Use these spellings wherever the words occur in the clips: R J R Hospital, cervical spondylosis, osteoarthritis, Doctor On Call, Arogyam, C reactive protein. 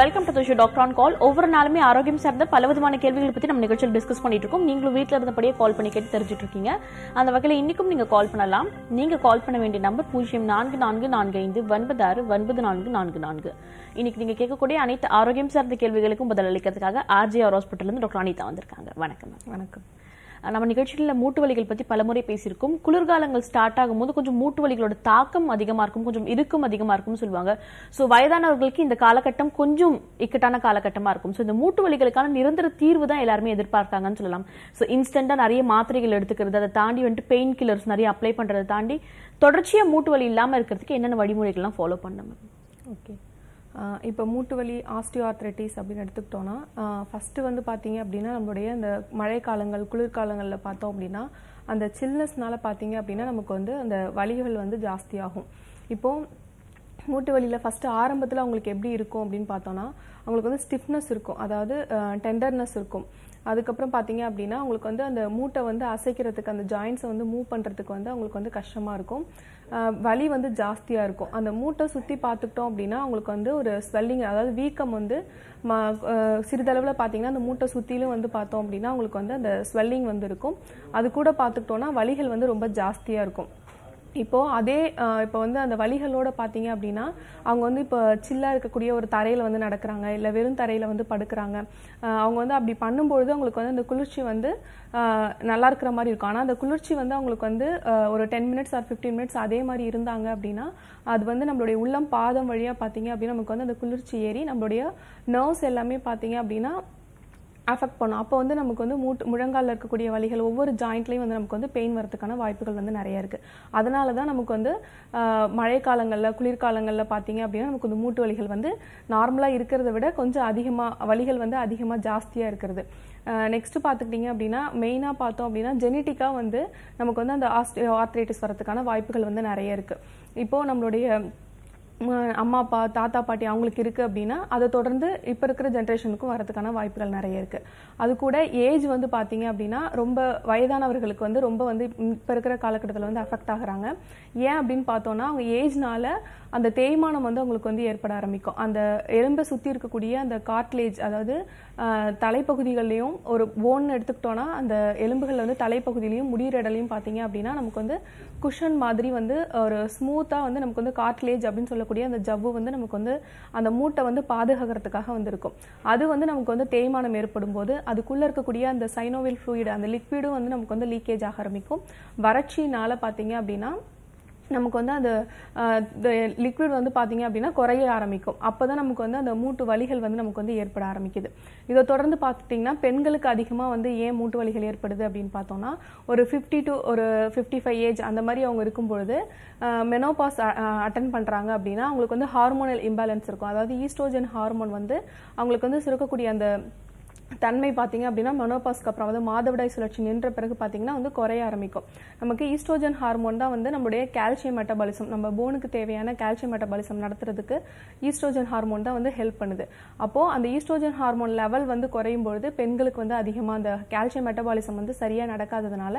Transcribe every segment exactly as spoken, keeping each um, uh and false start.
Welcome to the show, Doctor On Call. Over an alumni, Arogyam sir, the Palavadamana Kelvil Pitinam Negocial discuss Ponitricum, Ningle Wheatler, the Padia call Panicatringa, and the Vakala Indicum Ninga call Panalam, Ninga call Panaventi number, Pushim Nanga Nanga Nanga in the one Badar, one with the Nanga Nanga Nanga. In Ninga Kekode, Anitha Arogyam sir, the Kelvilicum Badalakaga, R J R Hospital and Doctor Anitha on the Kanga. Vanakam. Vanakam. நம்ம நிகழ்ச்சியில மூட்டு வலிகள் பத்தி பலமுறை பேசியிருக்கோம். குளிர்காலங்கள் start ஆகும்போது கொஞ்சம் மூட்டு வலிகளோட தாக்கம் அதிகமா இருக்கும், கொஞ்சம் இருக்கும் அதிகமா இருக்கும் சொல்வாங்க. சோ வயதானவர்களுக்கு இந்த காலகட்டம் கொஞ்சம் இக்கட்டான காலகட்டமா இருக்கும். சோ இந்த மூட்டு வலிகளுக்கான நிரந்தர தீர்வு தான் எல்லாரும் எதிர்பார்க்கறாங்கன்னு சொல்லலாம். சோ இன்ஸ்டன்ட்டா நிறைய மாத்திரைகள் எடுத்துக்கிறது, அதை தாண்டி வந்து பெயின் கில்லர்ஸ் நிறைய அப்ளை பண்றதை தாண்டி தொடர்ச்சியா மூட்டு வலி இல்லாம இருக்கிறதுக்கு என்னென்ன வழிமுறைகள் எல்லாம் ஃபாலோ பண்ணணும்? ஓகே. இப்போ மூட்டு வலி ஆஸ்டியோஆர்த்ரைட்டிஸ் அப்படினு எடுத்துக்கிட்டோம்னா ஃபர்ஸ்ட் வந்து பாத்தீங்க அப்படினா நம்மளுடைய அந்த மழை காலங்கள் குளிர் காலங்கள்ல பார்த்தோம் அப்படினா அந்த சில்னஸ்னால பாத்தீங்க அப்படினா நமக்கு வந்து அந்த வலிகள் வந்து ஜாஸ்தி ஆகும். இப்போ மூட்டு வலியில ஃபர்ஸ்ட் ஆரம்பத்துல உங்களுக்கு எப்படி இருக்கும் அப்படினு பார்த்தோம்னா உங்களுக்கு வந்து ஸ்டிஃப்னஸ் இருக்கும், அதாவது டெண்டர்னஸ் இருக்கும். அதுக்கு அப்புறம் பாத்தீங்க அப்படினா உங்களுக்கு வந்து அந்த மூட்டை வந்து அசைக்கிறதுக்கு அந்த ஜாயின்ட்ஸ் வந்து மூவ் பண்றதுக்கு வந்து உங்களுக்கு வந்து கஷ்டமா இருக்கும், வலி வந்து ஜாஸ்தியா இருக்கும். அந்த மூட்டை சுத்தி பார்த்துட்டோம் அப்படினா உங்களுக்கு வந்து ஒரு ஸ்வெல்லிங், அதாவது வீக்கம் வந்து சிறிதளவுல பாத்தீங்கன்னா அந்த மூட்டை சுத்திலும் வந்து பார்த்தோம் அப்படினா உங்களுக்கு வந்து அந்த ஸ்வெல்லிங் வந்து இருக்கும். அது கூட பார்த்துட்டோம்னா வலிகள் வந்து ரொம்ப ஜாஸ்தியா இருக்கும். இப்போ அதே இப்போ வந்து அந்த வலிகளோட பாத்தீங்க அப்படினா அவங்க வந்து இப்போ சில்லா இருக்கக்கூடிய ஒரு தரையில வந்து நடக்கறாங்க, இல்ல வெறும் தரையில வந்து படுக்கறாங்க. அவங்க வந்து அப்படி பண்ணும்போது அவங்களுக்கு வந்து அந்த குளிர்ச்சி வந்து நல்லா இருக்கிற மாதிரி இருக்கும். ஆனா அந்த குளிர்ச்சி வந்து அவங்களுக்கு வந்து ஒரு ten minutes or fifteen minutes அதே மாதிரி இருந்தாங்க அப்படினா அது வந்து நம்மளுடைய உள்ளம் பாதம் வழியா பாத்தீங்க அப்படினா நமக்கு வந்து அந்த குளிர்ச்சி ஏறி நம்மளுடைய நர்வ்ஸ் எல்லாமே பாத்தீங்க அப்படினா அஃபெக்ட் பண்ணும். அப்போ வந்து நமக்கு வந்து மூட்டு முழங்கால்ல இருக்கக்கூடிய வலிகள் ஒவ்வொரு ஜாயிண்ட்லயும் வந்து நமக்கு வந்து பெயின் வரதுக்கான வாய்ப்புகள் வந்து நிறைய இருக்கு. அதனால தான் நமக்கு வந்து மழை காலங்கள்ல குளிர்காலங்கள்ல பாத்தீங்க அப்படின்னா நமக்கு வந்து மூட்டு வலிகள் வந்து நார்மலா இருக்கிறத விட கொஞ்சம் அதிகமா வலிகள் வந்து அதிகமா ஜாஸ்தியா இருக்கிறது. நெக்ஸ்ட் பார்த்துக்கிட்டீங்க அப்படின்னா மெயினாக பார்த்தோம் அப்படின்னா ஜெனட்டிக்காக வந்து நமக்கு வந்து அந்த ஆஸ்டியோஆர்த்ரைட்டிஸ் வரதுக்கான வாய்ப்புகள் வந்து நிறைய இருக்கு. இப்போ நம்மளுடைய அம்மா அப்பா தாத்தா பாட்டி அவங்களுக்கு இருக்கு அப்படின்னா அதை தொடர்ந்து இப்போ இருக்கிற ஜென்ரேஷனுக்கும் வரதுக்கான வாய்ப்புகள் நிறைய இருக்கு. அது கூட ஏஜ் வந்து பாத்தீங்க அப்படின்னா ரொம்ப வயதானவர்களுக்கு வந்து ரொம்ப வந்து இப்போ இருக்கிற காலகட்டத்தில் வந்து அஃபெக்ட் ஆகுறாங்க. ஏன் அப்படின்னு பார்த்தோம்னா அவங்க ஏஜ்னால அந்த தேய்மானம் வந்து அவங்களுக்கு வந்து ஏற்பட ஆரம்பிக்கும். அந்த எலும்பை சுற்றி இருக்கக்கூடிய அந்த கார்ட்லேஜ், அதாவது தலைப்பகுதிகள்லையும் ஒரு போன் எடுத்துக்கிட்டோம்னா அந்த எலும்புகள் வந்து தலைப்பகுதியிலையும் முடியிறடலையும் பார்த்தீங்க அப்படின்னா நமக்கு வந்து குஷன் மாதிரி வந்து ஒரு ஸ்மூத்தாக வந்து நமக்கு வந்து கார்ட்லேஜ் அப்படின்னு சொல்லக்கூடிய அந்த ஜவ்வு வந்து நமக்கு வந்து அந்த மூட்டை வந்து பாதுகாக்கிறதுக்காக வந்துருக்கும். அது வந்து நமக்கு வந்து தேய்மானம் ஏற்படும் போது அதுக்குள்ளே இருக்கக்கூடிய அந்த சைனோவில் ஃப்ளூயிட் அந்த லிக்விடும் வந்து நமக்கு வந்து லீக்கேஜ் ஆக ஆரம்பிக்கும். வறட்சினால பார்த்தீங்க அப்படின்னா நமக்கு வந்து அந்த லிக்விட் வந்து பார்த்தீங்க அப்படின்னா குறைய ஆரம்பிக்கும். அப்போ தான் நமக்கு வந்து அந்த மூட்டு வலிகள் வந்து நமக்கு வந்து ஏற்பட ஆரம்பிக்குது. இதை தொடர்ந்து பார்த்துட்டிங்கன்னா பெண்களுக்கு அதிகமாக வந்து ஏன் மூட்டு வலிகள் ஏற்படுது அப்படின்னு பார்த்தோம்னா ஒரு ஃபிஃப்டி டு ஒரு ஃபிஃப்டி ஃபைவ் ஏஜ் அந்த மாதிரி அவங்க இருக்கும்பொழுது மெனோபாஸ் அட்டன் பண்ணுறாங்க அப்படின்னா அவங்களுக்கு வந்து ஹார்மோனல் இம்பேலன்ஸ் இருக்கும். அதாவது ஈஸ்ட்ரோஜன் ஹார்மோன் வந்து அவங்களுக்கு வந்து சுரக்கக்கூடிய அந்த தன்மை பார்த்தீங்க அப்படின்னா மெனோபாஸ்க்கு அப்புறம் அதாவது மாதவிடாய் சுழற்சி நின்ற பிறகு பார்த்தீங்கன்னா வந்து குறைய ஆரம்பிக்கும். நமக்கு ஈஸ்ட்ரோஜன் ஹார்மோன் தான் வந்து நம்மளுடைய கால்சியம் மெட்டபாலிசம், நம்ம போனுக்கு தேவையான கால்சியம் மெட்டபாலிசம் நடத்துறதுக்கு ஈஸ்ட்ரோஜன் ஹார்மோன் தான் வந்து ஹெல்ப் பண்ணுது. அப்போ அந்த ஈஸ்ட்ரோஜன் ஹார்மோன் லெவல் வந்து குறையும் பொழுது பெண்களுக்கு வந்து அதிகமாக அந்த கால்சியம் மெட்டபாலிசம் வந்து சரியா நடக்காததுனால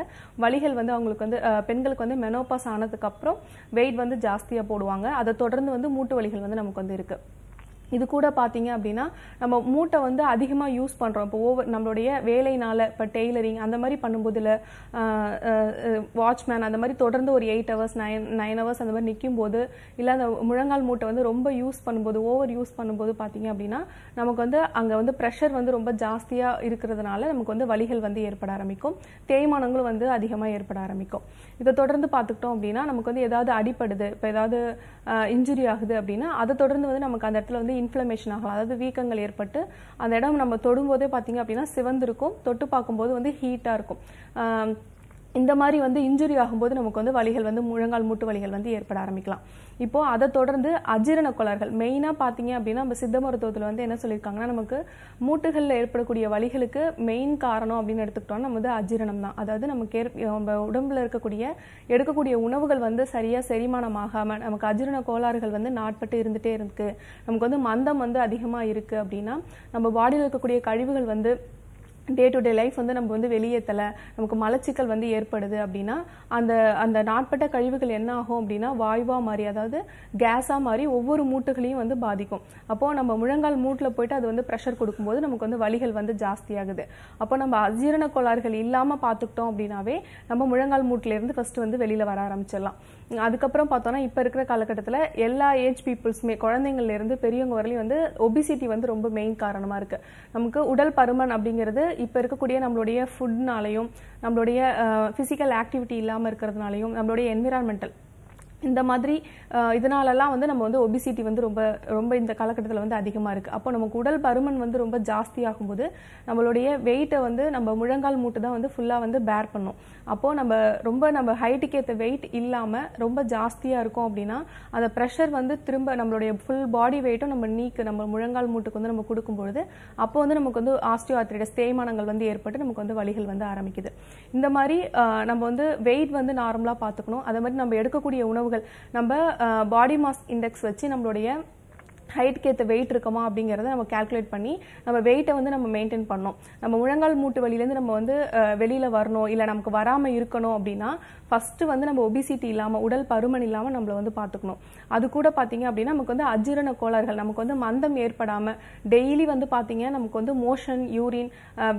வலிகள் வந்து அவங்களுக்கு வந்து பெண்களுக்கு வந்து மெனோபாஸ் ஆனதுக்கு அப்புறம் வெயிட் வந்து ஜாஸ்தியா போடுவாங்க. அதை தொடர்ந்து வந்து மூட்டு வலிகள் வந்து நமக்கு வந்து இருக்கு. இது கூட பார்த்தீங்க அப்படின்னா நம்ம மூட்டை வந்து அதிகமாக யூஸ் பண்ணுறோம். இப்போ ஓவர் நம்மளுடைய வேலையினால் இப்போ டெய்லரிங் அந்த மாதிரி பண்ணும்போது இல்லை வாட்ச்மேன் அந்த மாதிரி தொடர்ந்து ஒரு eight hours nine nine hours அந்த மாதிரி நிற்கும் போது இல்லை அந்த முழங்கால் மூட்டை வந்து ரொம்ப யூஸ் பண்ணும்போது ஓவர் யூஸ் பண்ணும்போது பார்த்தீங்க அப்படின்னா நமக்கு வந்து அங்கே வந்து ப்ரெஷர் வந்து ரொம்ப ஜாஸ்தியாக இருக்கிறதுனால நமக்கு வந்து வலிகள் வந்து ஏற்பட ஆரம்பிக்கும், தேய்மானங்களும் வந்து அதிகமாக ஏற்பட ஆரம்பிக்கும். இதை தொடர்ந்து பார்த்துக்கிட்டோம் அப்படின்னா நமக்கு வந்து ஏதாவது அடிபடுது, இப்போ ஏதாவது இன்ஜுரி ஆகுது அப்படின்னா அதை தொடர்ந்து வந்து நமக்கு அந்த இடத்துல வந்து இன்ஃப்ளமேஷன் ஆகலாம், அதாவது வீக்கங்கள் ஏற்பட்டு அந்த இடம் நம்ம தொடும்போதே பார்த்தீங்க அப்படின்னா சிவந்திருக்கும், தொட்டு பார்க்கும்போது வந்து ஹீட்டாக இருக்கும். இந்த மாதிரி வந்து இன்ஜுரி ஆகும்போது நமக்கு வந்து வலிகள் வந்து முழங்கால் மூட்டு வலிகள் வந்து ஏற்பட ஆரம்பிக்கலாம். இப்போ அதை தொடர்ந்து அஜீரண கோளாறுகள் மெயினாக பார்த்தீங்க அப்படின்னா நம்ம சித்த மருத்துவத்தில் வந்து என்ன சொல்லியிருக்காங்கன்னா நமக்கு மூட்டுகளில் ஏற்படக்கூடிய வலிகளுக்கு மெயின் காரணம் அப்படின்னு எடுத்துக்கிட்டோம்னா நம்ம வந்து அஜீரணம் தான். அதாவது நமக்கு நம்ம உடம்புல இருக்கக்கூடிய எடுக்கக்கூடிய உணவுகள் வந்து சரியாக செரிமானம் ஆகாமல் நமக்கு அஜீரண கோளாறுகள் வந்து நாட்பட்டு இருந்துகிட்டே இருக்கு, நமக்கு வந்து மந்தம் வந்து அதிகமாக இருக்குது அப்படின்னா நம்ம பாடியில் இருக்கக்கூடிய கழிவுகள் வந்து day to day life வந்து நம்ம வந்து வெளிய ஏத்தல நமக்கு மலச்சிக்கல் வந்து ஏற்படுது அப்படினா அந்த அந்த நாட்பட்ட கழிவுகள் என்ன ஆகும் அப்படினா வாயுவா மாறி அதாவது கேஸா மாறி ஒவ்வொரு மூட்டுகளையும் வந்து பாதிக்கும் அப்போ நம்ம முழங்கால் மூட்ல போய்ட்டு அது வந்து பிரஷர் கொடுக்கும்போது நமக்கு வந்து வலிகள் வந்து ಜಾಸ್ತಿ ஆகுது அப்போ நம்ம அஜீரண கோளாறுகள் இல்லாம பாத்துட்டோம் அப்படினாவே நம்ம முழங்கால் மூட்ல இருந்து ஃபர்ஸ்ட் வந்து வெளியில வர ஆரம்பிச்சலாம் அதுக்கு அப்புறம் பார்த்தோம்னா இப்ப இருக்கிற கால கட்டத்துல எல்லா ஏஜ் பீப்பிள்ஸ்மே குழந்தைகள்ல இருந்து பெரியவங்க வரையிலும் வந்து obesity வந்து ரொம்ப மெயின் காரணமா இருக்கு நமக்கு உடல் பருமன் அப்படிங்கிறது இப்ப இருக்கக்கூடிய நம்மளுடைய ஃபுட்னாலயும் நம்மளுடைய physical activity இல்லாம இருக்குறதனாலயும் நம்மளுடைய environmental இந்த மாதிரி இதனாலலாம் வந்து நம்ம வந்து obesity வந்து ரொம்ப ரொம்ப இந்த கால கட்டத்துல வந்து அதிகமா இருக்கு அப்ப நமக்கு உடல் பருமன் வந்து ரொம்ப ಜಾಸ್ತಿ ஆகும்போது நம்மளுடைய weight வந்து நம்ம முழங்கால் மூட்டு தான் வந்து ஃபுல்லா வந்து bear பண்ணும் அப்போ நம்ம ரொம்ப நம்ம ஹைட் கேத்த weight இல்லாம ரொம்ப ಜಾஸ்தியா இருக்கும் அப்படினா அந்த பிரஷர் வந்து திரும்ப நம்மளுடைய full body weight நம்ம நீக்கு நம்ம முழங்கால் மூட்டுக்கு வந்து நம்ம கொடுக்கும்போது அப்போ வந்து நமக்கு வந்து osteoarthritis தேய்மானங்கள் வந்து ஏற்பட்டு நமக்கு வந்து வலிகள் வந்து ஆரம்பிக்குது இந்த மாதிரி நம்ம வந்து weight வந்து நார்மலா பாத்துக்கணும் அதே மாதிரி நம்ம எடுக்கக்கூடிய உணவு நம்ம body mass index வச்சு நம்மளுடைய height கேத்த weight இருக்குமா அப்படிங்கறதை நம்ம calculate பண்ணி நம்ம weight வந்து நம்ம maintain பண்ணனும் நம்ம முழங்கால் மூட்டு வலியில இருந்து நம்ம வந்து வெளியில வரணும் இல்ல நமக்கு வராம இருக்கணும் அப்படினா ஃபர்ஸ்ட் வந்து நம்ம obesity இல்லாம உடல் பருமன் இல்லாம நம்மள வந்து பாத்துக்கணும் அது கூட பாத்தீங்க அப்படினா நமக்கு வந்து அஜீரண கோளாறுகள் நமக்கு வந்து மந்தம் ஏற்படாம டெய்லி வந்து பாத்தீங்க நமக்கு வந்து மோஷன் யூரின்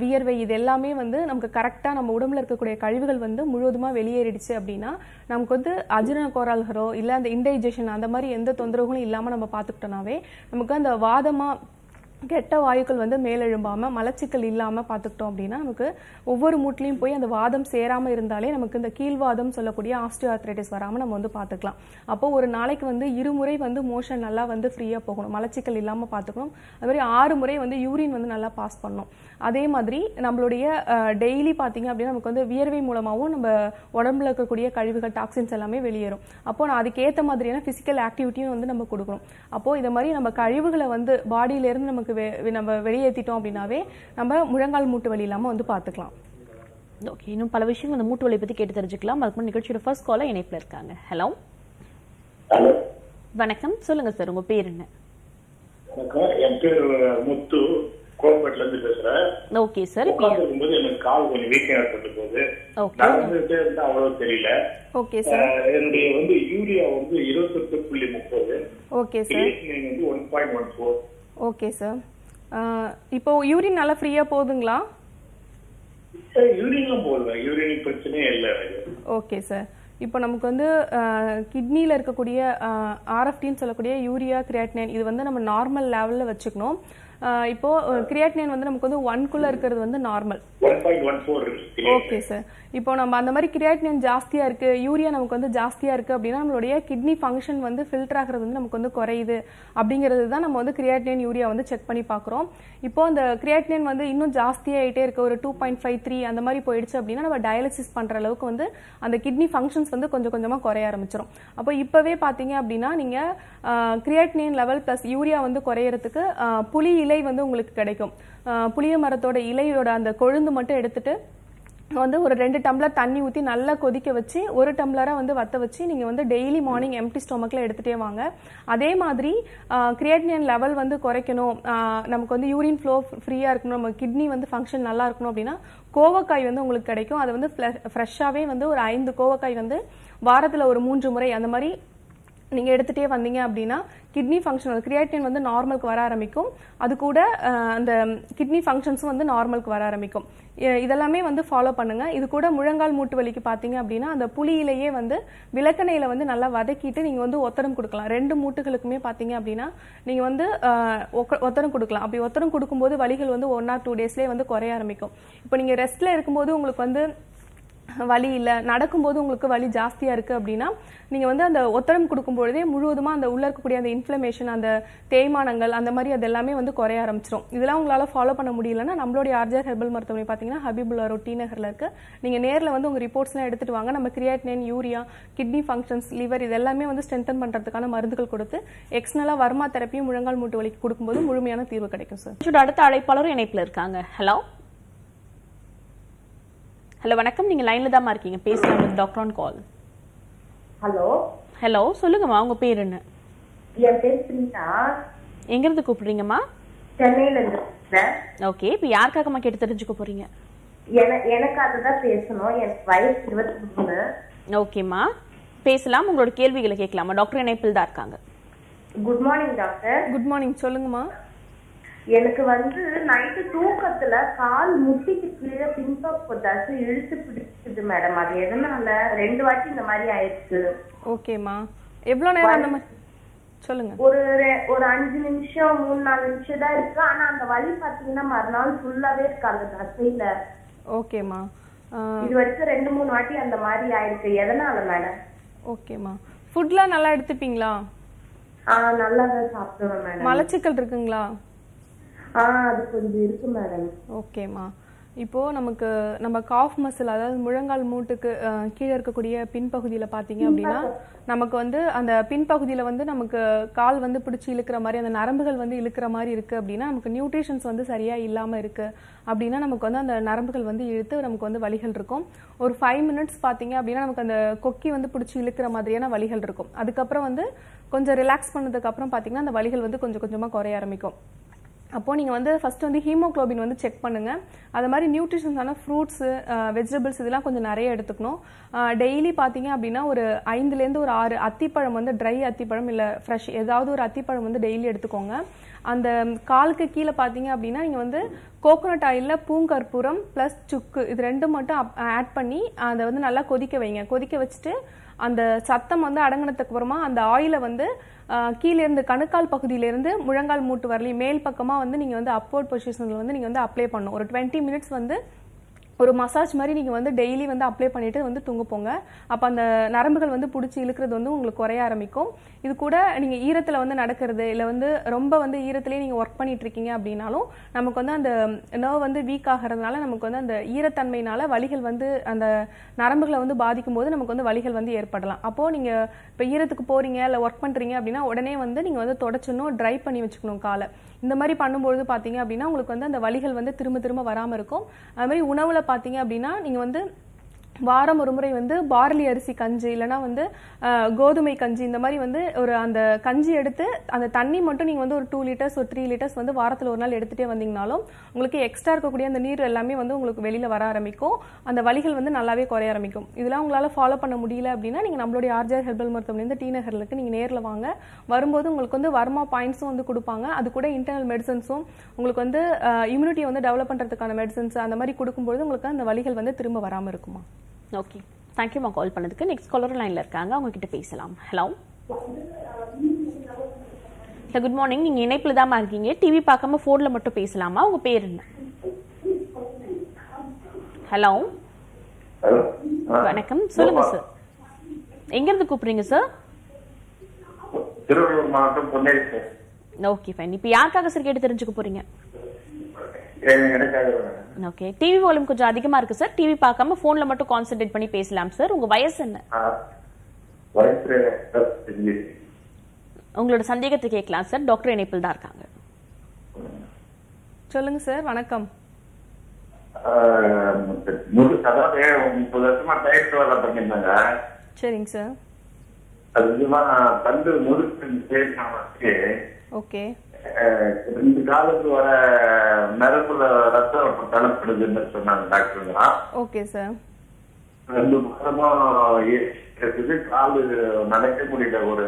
வியர்வை இது எல்லாமே வந்து நமக்கு கரெக்ட்டா நம்ம உடம்பல இருக்கக்கூடிய கழிவுகள் வந்து முழுதுமா வெளியேறிடுச்சு அப்படினா நமக்கு வந்து அஜீரண கோளாறுகளோ இல்ல அந்த இன்டைஜஷன் அந்த மாதிரி எந்த தொந்தரவுகளும் இல்லாம நம்ம பாத்துக்கிட்டனாவே நமக்கு அந்த வாதமா கெட்ட வாயுக்கள் வந்து மேல் எழும்பாம மலச்சிக்கல் இல்லாம பாத்துட்டோம் அப்படினா நமக்கு ஒவ்வொரு மூட்லயும் போய் அந்த வாதம் சேராம இருந்தாலே நமக்கு இந்த கீல்வாதம் சொல்லக்கூடிய osteoarthritis வராம நம்ம வந்து பாத்துக்கலாம் அப்போ ஒரு நாளைக்கு வந்து இருமுறை வந்து மோஷன் நல்லா வந்து ஃப்ரீயா போகணும் மலச்சிக்கல் இல்லாம பாத்துக்கணும் அதுபடி ஆறு முறை வந்து யூரின் வந்து நல்லா பாஸ் பண்ணனும் அதே மாதிரி நம்மளுடைய டெய்லி பாத்தீங்க அப்படினா நமக்கு வந்து வியர்வை மூலமாவும் நம்ம உடம்பல இருக்கக்கூடிய கழிவுகள் டாக்ஸின்ஸ் எல்லாமே வெளியேறும் அப்போ அதுக்கு ஏத்த மாதிரியான physical activity வந்து நம்ம கொடுக்கணும் அப்போ இத மாதிரி நம்ம கழிவுகளை வந்து பாடியில இருந்து நமக்கு நம்ம வெளியேத்திட்டோம் அப்படினாவே நம்ம முழங்கால் மூட்டு வலி இல்லாம வந்து பாத்துக்கலாம் ஓகே இன்னும் பல விஷயங்கள் அந்த மூட்டு வலி பத்தி கேட்டு தெரிஞ்சிக்கலாம் அதுக்கு நிகழ்ச்சியோட ஃபர்ஸ்ட் கால் இணைப்புல இருக்காங்க ஹலோ ஹலோ வணக்கம் சொல்லுங்க சார் உங்க பேர் என்ன வணக்கம் என் பேர் முத்து கோயம்பேட்ல இருந்து பேசுறேன் ஓகே சார் இருக்கும்போது எனக்கு கால் கொஞ்சம் வீக்கா இருந்துட்டு போகுது நடந்துட்டே இருந்தா அவ்வளவு தெரியல ஓகே சார் என்னுடைய வந்து யூரியா வந்து இருபத்தெட்டு புள்ளி முப்பது ஓகே சார் கிரியேட்டினின் வந்து ஒன்று புள்ளி பதினான்கு Okay sir. இப்போ யூரின் நல்லா ஃப்ரீயா போகுதுங்களா? யூரின்ல போகுது. யூரின் பிரச்சனை இல்ல. Okay sir. இப்போ நமக்கு வந்து கிட்னில இருக்கக்கூடிய ஆர்எஃப்டி ன்னு சொல்லக்கூடிய யூரியா கிரியாட்டினின் இது வந்து நம்ம நார்மல் லெவல்ல வச்சுக்கணும். இப்போ கிரியாட்டினின் வந்து நமக்கு வந்து ஒன்று குள்ள இருக்குது வந்து நார்மல் ஒன்று புள்ளி பதினான்கு ஓகே சார் இப்போ நம்ம அந்த மாதிரி கிரியாட்டினின் ಜಾಸ್ತಿயா இருக்கு யூரியா நமக்கு வந்து ಜಾಸ್ತಿயா இருக்கு அப்படினா நம்மளுடைய கிட்னி ஃபங்க்ஷன் வந்து ஃபில்டர் ஆகிறது வந்து நமக்கு வந்து குறையுது அப்படிங்கிறது தான் நம்ம வந்து கிரியாட்டினின் யூரியா வந்து செக் பண்ணி பார்க்கறோம் இப்போ அந்த கிரியாட்டினின் வந்து இன்னும் ಜಾಸ್ತಿயா ஐட்டே இருக்கு ஒரு இரண்டு புள்ளி ஐம்பத்தி மூன்று அந்த மாதிரி போயிடுச்சு அப்படினா நம்ம டயாலிசிஸ் பண்ற அளவுக்கு வந்து அந்த கிட்னி ஃபங்க்ஷன்ஸ் வந்து கொஞ்சம் கொஞ்சமா குறைய ஆரம்பிச்சிரும் அப்ப இப்பவே பாத்தீங்க அப்படினா நீங்க கிரியாட்டினின் லெவல் + யூரியா வந்து குறையிறதுக்கு புளி இலை வந்து உங்களுக்கு கிடைக்கும் புளிய மரத்தோட இலையோட அந்த கொழுந்து மட்டும் எடுத்துட்டு வந்து ஒரு ரெண்டு டம்ளர் தண்ணி ஊத்தி நல்லா கொதிக்க வச்சு ஒரு டம்ளரா வந்து வத்த வச்சு நீங்க வந்து டெய்லி மார்னிங் எம்ப்டி ஸ்டொமக்ல எடுத்துட்டே வாங்க அதே மாதிரி கிரியாட்டினின் லெவல் வந்து குறைக்கணும் நமக்கு வந்து யூரின் ஃப்ளோ ஃப்ரீயா இருக்கணும் நம்ம கிட்னி வந்து ஃபங்க்ஷன் நல்லா இருக்கணும் அப்படினா கோவக்காய் வந்து உங்களுக்கு கிடைக்கும் அது வந்து ஃப்ரெஷ்ஷாவே வந்து ஒரு ஐந்து கோவக்காய் வந்து வாரத்துல ஒரு மூன்று முறை அந்த மாதிரி நீங்க எடுத்துட்டே வந்தீங்க அப்படினா கிட்னி ஃபங்க்ஷன் கிரியாட்டினின் வந்து நார்மலுக்கு வர ஆரம்பிக்கும் அது கூட அந்த கிட்னி ஃபங்க்ஷன்ஸும் வந்து நார்மலுக்கு வர ஆரம்பிக்கும் இதெல்லாம் வந்து ஃபாலோ பண்ணுங்க இது கூட முழங்கால் மூட்டு வலிக்கு பாத்தீங்க அப்படினா அந்த புளியிலையே வந்து விளக்கெண்ணெயில வந்து நல்லா வதக்கிட்டு நீங்க வந்து ஒத்தரம் கொடுக்கலாம் ரெண்டு மூட்டுகளுக்குமே பாத்தீங்க அப்படினா நீங்க வந்து ஒத்தரம் கொடுக்கலாம் அப்படி ஒத்தரம் கொடுக்கும்போது வலிகள் வந்து ஒன்று ஆர் டூ டேஸ்லயே வந்து குறைய ஆரம்பிக்கும் இப்போ நீங்க ரெஸ்ட்ல இருக்கும்போது உங்களுக்கு வந்து வலி இல்ல நடக்கும்போது உங்களுக்கு வலி ಜಾಸ್ತಿயா இருக்கு அப்படினா நீங்க வந்து அந்த ஒத்தரம் கொடுக்கும்போதே முழுதுமா அந்த உள்ள இருக்க கூடிய அந்த இன்ஃப்ளமேஷன் அந்த தேய்மானங்கள் அந்த மாதிரி அதெல்லாம் வந்து குறைய ஆரம்பிச்சிரும் இதெல்லாம் உங்களால ஃபாலோ பண்ண முடியலனா நம்மளுடைய ஆர்ஜர் ஹெர்பல் மருத்துவமனை பாத்தீங்கன்னா ஹபீபுல்லா ரோட்டி நகர்ல இருக்கு நீங்க நேர்ல வந்து உங்க ரிப்போர்ட்ஸ்லாம் எடுத்துட்டு வாங்க நம்ம creatinine urea kidney functions liver இதெல்லாம் வந்து ஸ்ட்ரெngthen பண்றதுக்கான மருந்துகள் கொடுத்து எக்ஸ்டர்னலா வர்மா தெரபி முழங்கால் மூட்டு வலிக்கு கொடுக்கும்போது முழுமையான தீர்வு கிடைக்கும் சார் அடுத்த அழைப்பாளர் இணைப்புல இருக்காங்க ஹலோ ஹலோ வணக்கம் நீங்க லைன்ல தான் இருக்கீங்க பேசலாம் doctor on call hello hello சொல்லுங்கமா உங்க பேர் என்ன? என் பேர் பிரியா. எங்க இருந்து கூப்பிடுறீங்கமா? சென்னையில இருந்து. sir. Okay, we are going to get the Jukupuringa. Yenaka face no, yes, wife, river. Okay, ma. Pacelam, go to Kelvigla Keklama, Doctor Anitha Darkanga. Good morning, doctor. Good morning, Cholangma. எனக்கு வந்து night தூக்கத்துல கால் முட்டிக்கு கீழ pins app போட்டாச்சு இழுத்து பிடிச்சது madam அது எதனால ரெண்டு வாட்டி இந்த மாதிரி ஆயிடுச்சு ஓகேமா எவ்வளவு நேரம் அந்த சொல்லுங்க ஒரு ஒரு ஐந்து நிமிஷம் மூணு நாலு நிமிஷம் தான் இருக்கு ஆனா அந்த வலி பாத்தீங்கன்னா மறுநாள் ஃபுல்லாவே இருக்காது தசையில ஓகேமா இது வரைக்கும் ரெண்டு மூணு வாட்டி அந்த மாதிரி ஆயிடுச்சு எதனால மேடம் ஓகேமா ஃபுட்லாம் நல்லா எடுத்துப்பீங்களா ஆ நல்லா தான் சாப்பிடுறேன் மேடம் மலச்சிக்கல் இருக்குங்களா Ah, that's what we do. Okay, ma. Now, நமக்கு நம்ம cough muscle, அதாவது முழங்கால் மூட்டுக்கு கீழ இருக்கக்கூடிய பின்பகுதியில பாத்தீங்க அப்படினா நமக்கு வந்து அந்த பின்பகுதியில வந்து நமக்கு கால் வந்து பிடிச்சு இழுக்குற மாதிரி அந்த நரம்புகள் வந்து இழுக்குற மாதிரி இருக்கு அப்படினா நமக்கு நியூட்ரிஷன்ஸ் வந்து சரியா இல்லாம இருக்கு அப்படினா நமக்கு வந்து அந்த நரம்புகள் வந்து இழுத்து நமக்கு வந்து வலிகள் இருக்கும் ஒரு five minutes பாத்தீங்க அப்படினா நமக்கு அந்த கொக்கி வந்து பிடிச்சு இழுக்குற மாதிரியான வலிகள் இருக்கும் அதுக்கு அப்புறம் வந்து கொஞ்சம் ரிலாக்ஸ் பண்ணதுக்கு அப்புறம் பாத்தீங்கன்னா அந்த வலிகள் வந்து கொஞ்சம் கொஞ்சமா குறைய ஆரம்பிக்கும் அப்போ நீங்க வந்து ஃபர்ஸ்ட் வந்து ஹீமோகுளோபின் வந்து செக் பண்ணுங்க அதே மாதிரி நியூட்ரிஷன்ஸான fruits vegetables இதெல்லாம் கொஞ்சம் நிறைய எடுத்துக்கணும் ডেইলি பாத்தீங்க அப்படினா ஒரு ஐந்துல இருந்து ஒரு ஆறு அத்திப்பழம் வந்து dry அத்திப்பழம் இல்ல fresh ஏதாவது ஒரு அத்திப்பழம் வந்து ডেইলি எடுத்துக்கோங்க அந்த காலுக்கு கீழ பாத்தீங்க அப்படினா நீங்க வந்து கோகனட் ஆயில்ல பூங்கற்பூரம் + சுக்கு இது ரெண்டும் மட்டும் ஆட் பண்ணி அத வந்து நல்லா கொதிக்க வைங்க கொதிக்க வச்சிட்டு அந்த சத்தம் வந்து அடங்கனதுக்கு அப்புறமா அந்த ஆயிலை வந்து கீழ இருந்து கணுக்கால் பகுதியில இருந்து முழங்கால் மூட்டு வரலி மேல் பக்கமா வந்து நீங்க வந்து அப்வர்ட் பொசிஷன்ல வந்து நீங்க வந்து அப்ளை பண்ணனும் ஒரு twenty minutes வந்து ஒரு மசாஜ் மாதிரி நீங்க வந்து ডেইলি வந்து அப்ளை பண்ணிட்டு வந்து தூங்க போங்க அப்ப அந்த நரம்புகள் வந்து புடிச்சு இழுக்குறது வந்து உங்களுக்கு குறைய ஆரம்பிக்கும் இது கூட நீங்க ஈரத்துல வந்து நடக்கிறது இல்ல வந்து ரொம்ப வந்து ஈரத்திலே நீங்க வர்க் பண்ணிட்டு இருக்கீங்க அப்படினாலும் நமக்கு வந்து அந்த நர்வ் வந்து வீக் ஆகிறதுனால நமக்கு வந்து அந்த ஈரத்தன்மையால வலிகள் வந்து அந்த நரம்புகளை வந்து பாதிக்கும்போது நமக்கு வந்து வலிகள் வந்து ஏற்படலாம் அப்போ நீங்க இப்ப ஈரத்துக்கு போறீங்க இல்ல வர்க் பண்றீங்க அப்படினா உடனே வந்து நீங்க வந்து தொடச்சணும் dry பண்ணி வெச்சுக்கணும் காலை இந்த மாதிரி பண்ணும்போது பாத்தீங்க அப்படினா உங்களுக்கு வந்து அந்த வலிகள் வந்து திரும்ப திரும்ப வராம இருக்கும் அதே மாதிரி உணவுல பாத்தீங்க அப்படினா நீங்க வந்து வாரம் ஒரு முறை வந்து barley அரிசி கஞ்சி இல்லனா வந்து கோதுமை கஞ்சி இந்த மாதிரி வந்து ஒரு அந்த கஞ்சி எடுத்து அந்த தண்ணி மட்டும் நீங்க வந்து ஒரு two liters or three liters வந்து வாரத்துல ஒரு நாள் எடுத்துட்டே வந்தீங்கனாலும் உங்களுக்கு எக்ஸ்ட்ரா இருக்க கூடிய அந்த நீர் எல்லாமே வந்து உங்களுக்கு வெளியில வர ஆரம்பிக்கும் அந்த வலிகள் வந்து நல்லாவே குறைய ஆரம்பிக்கும் இதெல்லாம் உங்களால ஃபாலோ பண்ண முடியல அப்படினா நீங்க நம்மளுடைய ஆர்ஜர் ஹெர்பல் மருத்துவமனை இந்த டி நகர்லக்கு நீங்க நேர்ல வாங்க வரும்போது உங்களுக்கு வந்து வர்மா பாயிண்ட்ஸும் வந்து கொடுப்பாங்க அது கூட இன்டர்னல் மெடிசின்ஸும் உங்களுக்கு வந்து இம்யூனிட்டி வந்து டெவலப் பண்றதுக்கான மெடிசின்ஸ் அந்த மாதிரி கொடுக்கும்போது உங்களுக்கு அந்த வலிகள் வந்து திரும்ப வராம இருக்குமா Okay. Thank you ma call பண்ணதுக்கு next caller line ல இருக்காங்க அவங்க கிட்ட பேசலாம் hello so, good morning நீங்க இணைப்பில தான் இருக்கீங்க டிவி பார்க்காம ஃபோன்ல மட்டும் பேசலாமா உங்க பேர் என்ன hello வணக்கம் சொல்லுங்க சார் எங்க இருந்து கூப்பிடுறீங்க சார் திருவள்ளூர் மாவட்டம் பொன்னேரி சார் ஓகே ஃபைன் இப்போ யார்காக சார் கேட்டு தெரிஞ்சுக்க போறீங்க Okay. TV volume கொஞ்சம் அதிகமா இருக்கு சார் டிவி பார்க்காம போன்ல மட்டும் கான்சென்ட்ரேட் பண்ணி பேசலாம் சார் உங்க வயசு என்ன வயசு thirty உங்களோட சந்தேகத்தை கேக்கலாம் சார் டாக்டர் அனிதா தான் இருக்காங்க சொல்லுங்க சார் வணக்கம் மூணு சதாவே முப்பது வருஷமா டயட் வேலை பண்ணிட்டு இருக்கேன் சார் சரிங்க சார் அதுமா பந்து முறுக்கு சேனாமக்கே ஓகே இந்த காலத்துல வர நரம்புல ரத்தம் தளப்படுதுன்னு சொன்னாங்க டாக்டர்ங்களா ஓகே சார் ரெண்டு மாசமா இது கால் நடக்க முடியல ஒரு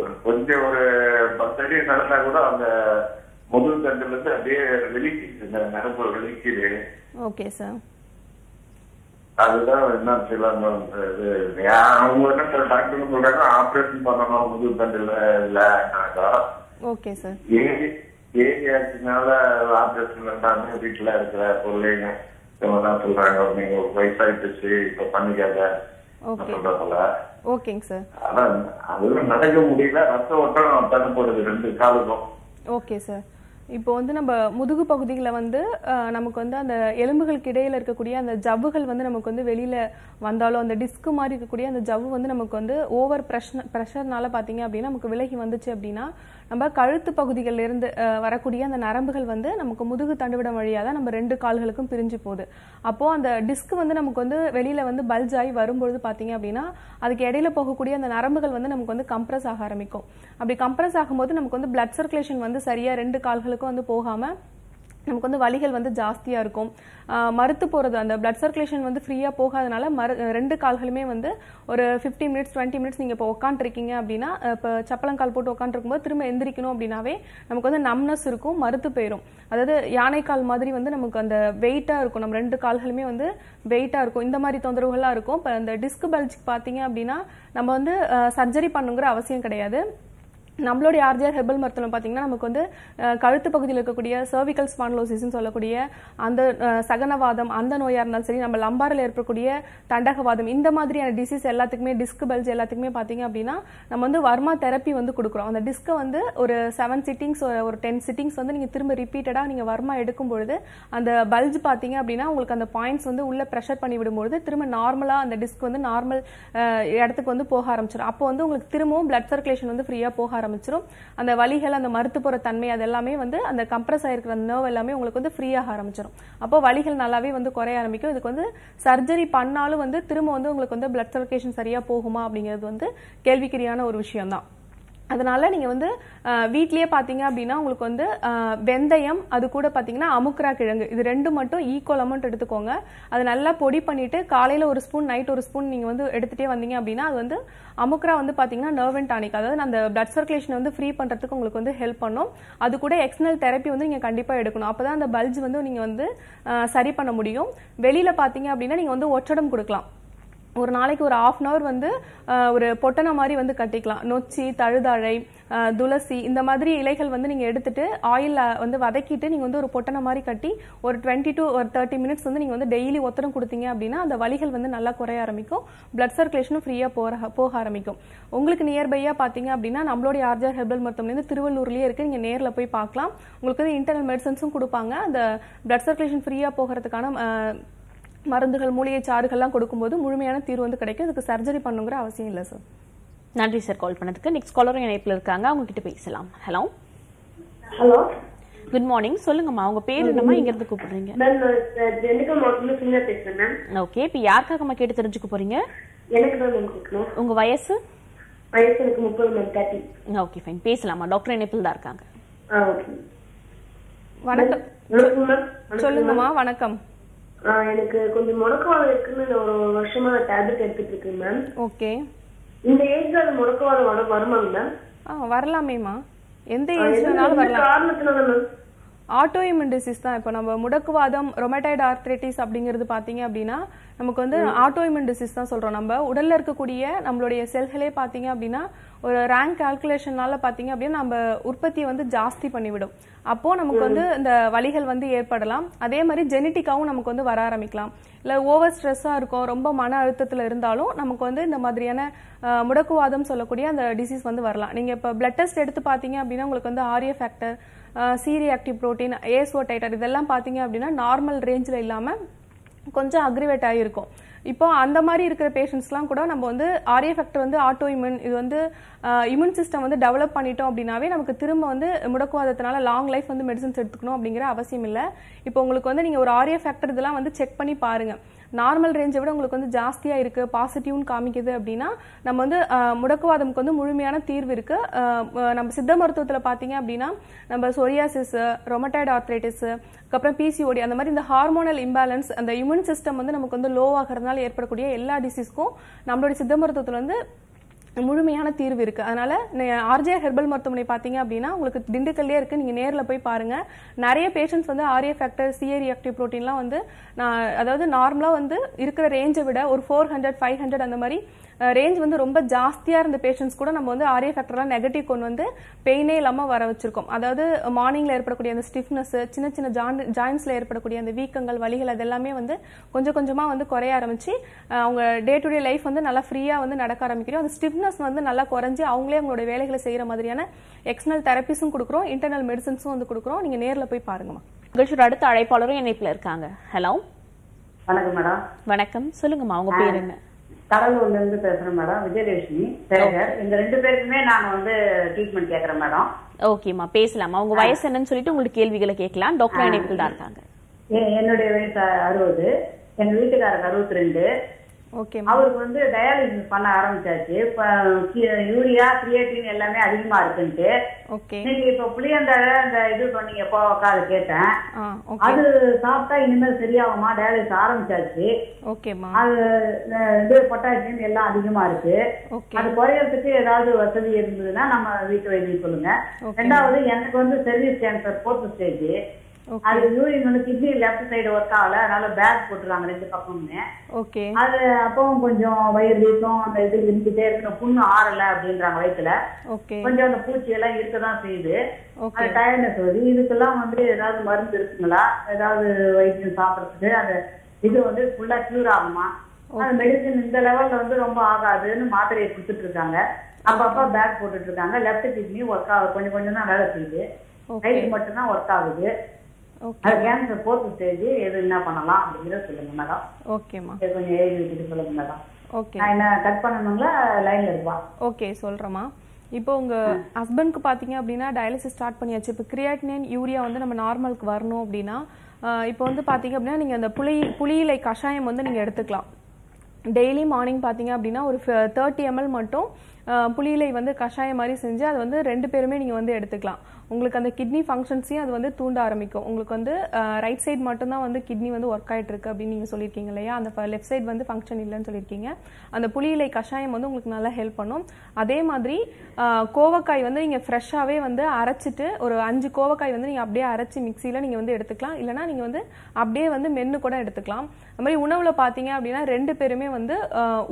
ஒரு கொஞ்சம் ஒரு பத்து அடி நடந்தா கூட அந்த முதல் தண்டுல இருந்து அப்படியே வெளிக்கிது நரம்பு வெளிக்கிது ஓகே சார் அதுதான் என்ன செய்யலாம் அவங்க என்ன டாக்டர் சொல்றாங்க ஆபரேஷன் பண்ணணும் முதல் தண்டுல இல்லைன்னாக்கா Okay, sir. Okay, sir. Okay, sir. இப்போ வந்து நம்ம முதுகு பகுதியில வந்து நமக்கு வந்து அந்த எலும்புகளுக்கு இடையில இருக்க கூடிய அந்த ஜவ்வுகள் வந்து நமக்கு வந்து வெளியில வந்தாலோ அந்த டிஸ்க் மாதிரி இருக்க கூடிய அந்த ஜவ்வு வந்து நமக்கு வந்து ஓவர் பிரஷர்னால பாத்தீங்க அப்படினா நமக்கு விலகி வந்துச்சு அப்படினா நம்ம கழுத்து பகுதியில இருந்து வரக்கூடிய அந்த நரம்புகள் வந்து நமக்கு முதுகு தண்டுவிடம் வழியா தான் நம்ம ரெண்டு கால்களுக்கும் பிரிஞ்சு போகுது அப்போ அந்த டிஸ்க் வந்து நமக்கு வந்து வெளியில வந்து பல்ஜ் ஆகி வரும்போது பாத்தீங்க அப்படினா அதுக்கு இடையில போகக்கூடிய அந்த நரம்புகள் வந்து நமக்கு வந்து கம்ப்ரஸ் ஆக ஆரம்பிக்கும் அப்படி கம்ப்ரஸ் ஆகும்போது நமக்கு வந்து blood circulation வந்து சரியா ரெண்டு கால்களுக்கு வந்து போகாம நமக்கு வந்து வலிகள் வந்து ஜாஸ்தியா இருக்கும் மறுத்து போறது அந்த blood circulation வந்து ஃப்ரீயா போகாதனால ரெண்டு கால்களுமே வந்து ஒரு fifteen minutes twenty minutes நீங்க இப்ப உட்கார்ந்து இருக்கீங்க அப்படினா சப்பளம் கால் போட்டு உட்கார்ந்து இருக்கும்போது திரும்ப எந்திரிக்கணும் அப்படினாவே நமக்கு வந்து numbness இருக்கும் மறுத்து போயிடும் அதாவது யானை கால் மாதிரி வந்து நமக்கு அந்த வெயிட்டா இருக்கும் நம்ம ரெண்டு கால்களுமே வந்து வெயிட்டா இருக்கும் இந்த மாதிரி தொந்தரவுகளா இருக்கும் அந்த டிஸ்க் பல்ஜ் பாத்தீங்க அப்படினா நம்ம வந்து சர்ஜரி பண்ணணும்ங்கற அவசியம் கிடையாது நம்மளோட ஆர்ஜர் ஹெர்பல் மருத்துவத்துல பாத்தீங்கன்னா நமக்கு வந்து கழுத்து பகுதியில் இருக்கக்கூடிய cervical spondylosis ன்னு சொல்லக்கூடிய அந்த சகனவாதம் அந்த நோயா இருந்தாலும் சரி நம்ம லம்பார்ல ஏற்படக்கூடிய தண்டகவாதம் இந்த மாதிரியான டிசீஸ் எல்லாத்துக்குமே டிஸ்க் பல்ஜ் எல்லாத்துக்குமே பாத்தீங்க அப்படினா நம்ம வந்து வர்மா தெரபி வந்து குடுக்குறோம் அந்த டிஸ்க வந்து ஒரு seven சிட்டிங்ஸ் ஒரு ten சிட்டிங்ஸ் வந்து நீங்க திரும்ப ரிபீட்டடா நீங்க வர்மா எடுக்கும் பொழுது அந்த பல்ஜ் பாத்தீங்க அப்படினா உங்களுக்கு அந்த பாயிண்ட்ஸ் வந்து உள்ள பிரஷர் பண்ணி விடும் பொழுது திரும்ப நார்மலா அந்த டிஸ்க் வந்து நார்மல் இடத்துக்கு வந்து போக ஆரம்பிச்சிரும் அப்போ வந்து உங்களுக்கு திரும்பவும் blood circulation வந்து ஃப்ரீயா போக ஆரம்பிச்சிரும் அந்த வலிகள் அந்த மறுதுபோற தன்மை அதெல்லாம் வந்து அந்த கம்ப்ரஸ் ஆயிருக்கிற நர்வ் எல்லாமே உங்களுக்கு வந்து ஃப்ரீயா ஆரம்பிச்சிரும் அப்போ வலிகள் நல்லாவே வந்து குறைய ஆரம்பிக்கும் இதுக்கு வந்து சர்ஜரி பண்ணாலும் வந்து திரும்ப வந்து உங்களுக்கு வந்து blood circulation சரியா போகுமா அப்படிங்கிறது வந்து கேள்விக்குறியான ஒரு விஷயம் தான் அதனால நீங்க வந்து வீட்லயே பாத்தீங்க அப்படினா உங்களுக்கு வந்து வெந்தயம் அது கூட பாத்தீங்கன்னா அமுக்ரா கிழங்கு இது ரெண்டும் மட்டும் ஈக்குவல் அமௌன்ட் எடுத்துக்கோங்க அது நல்லா பொடி பண்ணிட்டு காலையில ஒரு ஸ்பூன் நைட் ஒரு ஸ்பூன் நீங்க வந்து எடுத்துட்டே வந்தீங்க அப்படினா அது வந்து அமுக்ரா வந்து பாத்தீங்கன்னா நர்வ் அண்ட் டானிக் அதாவது அந்த blood circulation வந்து ஃப்ரீ பண்றதுக்கு உங்களுக்கு வந்து ஹெல்ப் பண்ணும் அது கூட எக்ஸ்டர்னல் தெரபி வந்து நீங்க கண்டிப்பா எடுக்கணும் அப்பதான் அந்த பல்ஜ் வந்து நீங்க வந்து சரி பண்ண முடியும் வெளியில பாத்தீங்க அப்படினா நீங்க வந்து ஒற்றடம் கொடுக்கலாம் ஒரு நாளைக்கு ஒரு half an hour வந்து ஒரு பொட்டன மாதிரி வந்து கட்டிக்கலாம் நொச்சி தழுதாழை துளசி இந்த மாதிரி இலைகள் வந்து நீங்க எடுத்துட்டு ஆயில்ல வந்து வதக்கிட்டு நீங்க வந்து ஒரு பொட்டன மாதிரி கட்டி ஒரு twenty to thirty minutes வந்து நீங்க வந்து ডেইলি ஒத்தரம் கொடுத்தீங்க அப்படினா அந்த வலிகள் வந்து நல்லா குறைய ஆரம்பிக்கும் blood circulation ஃப்ரீயா போக ஆரம்பிக்கும் உங்களுக்கு நியர் பையா பாத்தீங்க அப்படினா நம்மளுடைய ஆர்ஜர் ஹெர்பல் மருத்துவமனை வந்து திருவள்ளூர்லயே இருக்கு நீங்க நேர்ல போய் பார்க்கலாம் உங்களுக்கு வந்து இன்டர்னல் மெடிசன்ஸும் கொடுப்பாங்க அந்த blood circulation ஃப்ரீயா போகிறதுக்கான மருந்துகள் மூலிகை சாறுகள்லாம் கொடுக்கும்போது முழுமையான தீர்வு வந்து கிடைக்கும் அதுக்கு சர்ஜரி பண்ணணும்ங்கற அவசியம் இல்ல சார் நன்றி சார் கால் பண்ணதுக்கு நெக்ஸ்ட் காலர் இணைப்புல இருக்காங்க அவங்க கிட்ட பேசலாம் ஹலோ ஹலோ குட் மார்னிங் சொல்லுங்கம்மா உங்க பேர் என்னமா இங்க இருந்து கூப்பிடுறீங்க நான் ஜெனிகா மார்க்ல சின்ன பேசுறேன் ஓகே இப்போ யார்காகமா கேட்டு தெரிஞ்சுக்க போறீங்க எனக்கு தான் கேட்கணும் உங்க வயசு வயசு எனக்கு thirty ஓகே ஃபைன் பேசலாமா டாக்டர் இணைப்புல தான் இருக்காங்க ஓகே வணக்கம் சொல்லுங்கம்மா வணக்கம் எனக்கு கொஞ்சம் முடக்கவாதம் இருக்குன்னு ஒரு வருஷமா டேப்லெட் எடுத்துட்டு இருக்கேன் மேம் ஓகே இந்த ஏஜ்ல முடக்கவாதம் வருமாங்களா ஆ வரலாமேமா எந்த ஏஜ்லனால வரலாம் காரணத்துனால மேம் ஆட்டோஇம்யூன் டிசீஸ் தான் இப்போ நம்ம முடக்குவாதம் ரோமேட்டாய்டு ஆர்த்ரைட்டிஸ் அப்படிங்கிறது பாத்தீங்க அப்படினா நமக்கு வந்து ஆட்டோஇம்யூன் டிசீஸ் தான் சொல்றோம் நம்ம உடல்ல இருக்க கூடிய நம்மளுடைய செல்களே பாத்தீங்க அப்படினா ஒரு ரேங்க் கால்குலேஷனால பாத்தீங்க அப்படினா நம்ம உற்பத்தி வந்து ஜாஸ்தி பண்ணிவிடும் அப்போ நமக்கு வந்து இந்த வலிகள் வந்து ஏற்படலாம் அதே மாதிரி ஜெனெடிக்காவும் நமக்கு வந்து வர ஆரம்பிக்கலாம் இல்ல ஓவர் ஸ்ட்ரெஸ்ஸா இருக்கும் ரொம்ப மன அழுத்தத்துல இருந்தாலும் நமக்கு வந்து இந்த மாதிரியான முடக்குவாதம் சொல்லக்கூடிய அந்த டிசீஸ் வந்து வரலாம் நீங்க இப்ப blood test எடுத்து பாத்தீங்க அப்படினா உங்களுக்கு வந்து R A factor C reactive protein A S O titer இதெல்லாம் பாத்தீங்க அப்படினா நார்மல் ரேஞ்ச்ல இல்லாம கொஞ்சம் அக்ரிவேட் ஆகி இருக்கும் இப்போ அந்த மாதிரி இருக்கிற பேஷண்ட்ஸ்லாம் கூட நம்ம வந்து ஆர்ஏ ஃபேக்டர் வந்து ஆட்டோ இம்யூன் இது வந்து இம்யூன் சிஸ்டம் வந்து டெவலப் பண்ணிட்டோம் அப்படினாவே நமக்கு திரும்ப வந்து முடக்குவாதத்தினால லாங் லைஃப் வந்து மெடிசன்ஸ் எடுத்துக்கணும் அப்படிங்கற அவசியம் இல்ல இப்போ உங்களுக்கு வந்து நீங்க ஒரு ஆர்ஏ ஃபேக்டர் இதெல்லாம் வந்து செக் பண்ணி பாருங்க நார்மல் ரேஞ்சை விட உங்களுக்கு வந்து ஜாஸ்தியா இருக்கு பாசிட்டிவ்னு காமிக்குது அப்படினா நம்ம வந்து முடக்குவாதம்க்கு வந்து முழுமையான தீர்வு இருக்கு நம்ம சித்த மருத்துவத்துல பாத்தீங்க அப்படினா நம்ம சொரியாசிஸ் ரோமேட்டாய்டு ஆர்த்ரைட்டிஸ் அப்புறம் P C O D அந்த மாதிரி இந்த ஹார்மோனல் இம்பேலன்ஸ் அந்த இம்யூன் சிஸ்டம் வந்து நமக்கு வந்து லோ ஆகிறதுனால ஏற்படக்கூடிய எல்லா டிசீஸ்க்கும் நம்மளுடைய சித்த மருத்துவத்துல வந்து முழுமையான தீர்வு இருக்கு அதனால ஆர்ஜே ஹெர்பல் மருத்துவமனை பாத்தீங்க அப்படினா உங்களுக்கு திண்டுக்கல்லே இருக்கு நீங்க நேர்ல போய் பாருங்க நிறைய பேஷண்ட்ஸ் வந்து ஆர்ஏ ஃபேக்டர் சி ரியாக்டிவ் புரோட்டீன்லாம் வந்து அதாவது நார்மலா வந்து இருக்கிற ரேஞ்சை விட ஒரு four hundred five hundred அந்த மாதிரி ரேஞ்ச் வந்து ரொம்ப ஜாஸ்தியா இருந்த பேஷண்ட்ஸ் கூட நம்ம வந்து ஆர்ஏ ஃபேக்டர்லாம் நெகட்டிவ் கொண்டு வந்து பெயினே இல்லாம வர வச்சிருக்கோம் அதாவது மார்னிங்ல ஏற்படக்கூடிய அந்த ஸ்டிஃப்னஸ் சின்ன சின்ன ஜாயின்ட்ஸ்ல ஏற்படக்கூடிய அந்த வீக்கங்கள் வலிகள் அதெல்லாமே வந்து கொஞ்சம் கொஞ்சமா வந்து குறைய ஆரம்பிச்சு அவங்க டே டு டே லைஃப் வந்து நல்லா ஃப்ரீயா வந்து நடக்க ஆரம்பிக்கிறோம் அந்த ஸ்டிஃப்னஸ் வந்து நல்லா குறைஞ்சி அவங்களே அவங்களோட வேலைகளை செய்யற மாதிரியான எக்ஸ்டர்னல் தெரபிஸும் கொடுக்குறோம் இன்டர்னல் மெடிசன்ஸும் வந்து கொடுக்குறோம் நீங்க நேர்ல போய் பாருங்கம்மா நிகழ்ச்சியோட அடுத்த அழைப்பாளரும் இணைப்புல இருக்காங்க ஹலோ வணக்கம் மேடம் வணக்கம் சொல்லுங்கம்மா உங்க பேர் என்ன கடலூர்ல இருந்து பேசுறேன் மேடம் விஜயலட்சுமி பேர் இந்த ரெண்டு பேருக்குமே நான் வந்து ட்ரீட்மெண்ட் கேக்குறேன் மேடம் ஓகேமா பேசலாமா உங்க வயசு என்னன்னு சொல்லிட்டு உங்களுக்கு கேள்விகளை கேட்கலாம் டாக்டர் அனிதா இருக்காங்க என்னுடைய வயசு அறுபது எங்க வீட்டுக்காரருக்கு அறுபத்தி ரெண்டு Okay. அவருக்கு வந்து டயாலிசிஸ் பண்ண ஆரம்பிச்சாச்சு. இப்ப யூரியா கிரியேட்டின் எல்லாமே அதிகமா இருக்குன்னு. ஓகே. நீங்க இப்ப புளியந்தழை அந்த இது பண்ணீங்க போவக்கா அது கேட்டேன். அது சாப்பிட்டா இனிமேல் சரியாகுமா? டயாலிசிஸ் ஆரம்பிச்சாச்சு. ஓகேமா. அது இது பொட்டாசியம் எல்லாம் அதிகமா இருக்கு. அது குறையறதுக்கு ஏதாவது வசதி இருந்ததுன்னா நம்ம வீட்டு வைத்தியம் சொல்லுங்க. ரெண்டாவது எனக்கு வந்து சர்வீஸ் கேன்சர் ஃபோர்த் ஸ்டேஜ். அது urine kidney left side work ஆகல, அதனால பேக் போட்டுருக்காங்க ரெண்டு பக்கம்னு. ஓகே. அது அப்பவும் கொஞ்சம் வயிறு வீக்கம் அந்த இது இருந்துட்டே இருக்கணும், புண்ணு ஆறல அப்படின்றாங்க வயிற்றுல. ஓகே. கொஞ்சம் அந்த பூச்சி எல்லாம் இருக்கதான் செய்யுது. அது டயர்னஸ் வருது. இதுக்கெல்லாம் வந்து ஏதாவது மருந்து இருக்குங்களா? ஏதாவது வைத்தியம் சாப்பிட்றதுக்கு அந்த இது வந்து ஃபுல்லா கியூர் ஆகுமா? அந்த மெடிசன் இந்த லெவல்ல வந்து ரொம்ப ஆகாதுன்னு மாத்திரையை கொடுத்துட்டு இருக்காங்க. அப்பப்பா பேக் போட்டுட்டு இருக்காங்க. லெஃப்ட் கிட்னி ஒர்க் ஆகுது, கொஞ்சம் கொஞ்சம் தான் வேலை செய்யுது, ரைட் மட்டும்தான் ஒர்க் ஆகுது. இப்போ உங்க ஹஸ்பண்ட்க்கு பாத்தீங்க அப்படின்னா டயாலிசிஸ் ஸ்டார்ட் பண்ணியாச்சு. இப்போ கிரியாட்டினின் யூரியா வந்து நம்ம நார்மலுக்கு வரணும் அப்படின்னா இப்போ வந்து பாத்தீங்க அப்படின்னா நீங்க அந்த புளி புளியிலை கஷாயம் வந்து நீங்க எடுத்துக்கலாம். டெய்லி மார்னிங் பார்த்தீங்க அப்படின்னா ஒரு தேர்ட்டி எம்எல் மட்டும் புளியிலை வந்து கஷாயம் மாதிரி செஞ்சு அது வந்து ரெண்டு பேருமே நீங்கள் வந்து எடுத்துக்கலாம். உங்களுக்கு அந்த கிட்னி ஃபங்க்ஷன்ஸையும் அது வந்து தூண்ட ஆரம்பிக்கும். உங்களுக்கு வந்து ரைட் சைடு மட்டும்தான் வந்து கிட்னி வந்து ஒர்க் ஆகிட்டு இருக்கு அப்படின்னு நீங்கள் சொல்லியிருக்கீங்க இல்லையா? அந்த லெஃப்ட் சைடு வந்து ஃபங்க்ஷன் இல்லைன்னு சொல்லியிருக்கீங்க. அந்த புளியிலை கஷாயம் வந்து உங்களுக்கு நல்லா ஹெல்ப் பண்ணும். அதே மாதிரி கோவக்காய் வந்து நீங்கள் ஃப்ரெஷ்ஷாகவே வந்து அரைச்சிட்டு ஒரு அஞ்சு கோவக்காய் வந்து நீங்கள் அப்படியே அரைச்சி மிக்சியில் நீங்கள் வந்து எடுத்துக்கலாம். இல்லைனா நீங்கள் வந்து அப்படியே வந்து மென்று கூட எடுத்துக்கலாம். அது மாதிரி உணவில் பார்த்தீங்க அப்படின்னா ரெண்டு பேருமே வந்து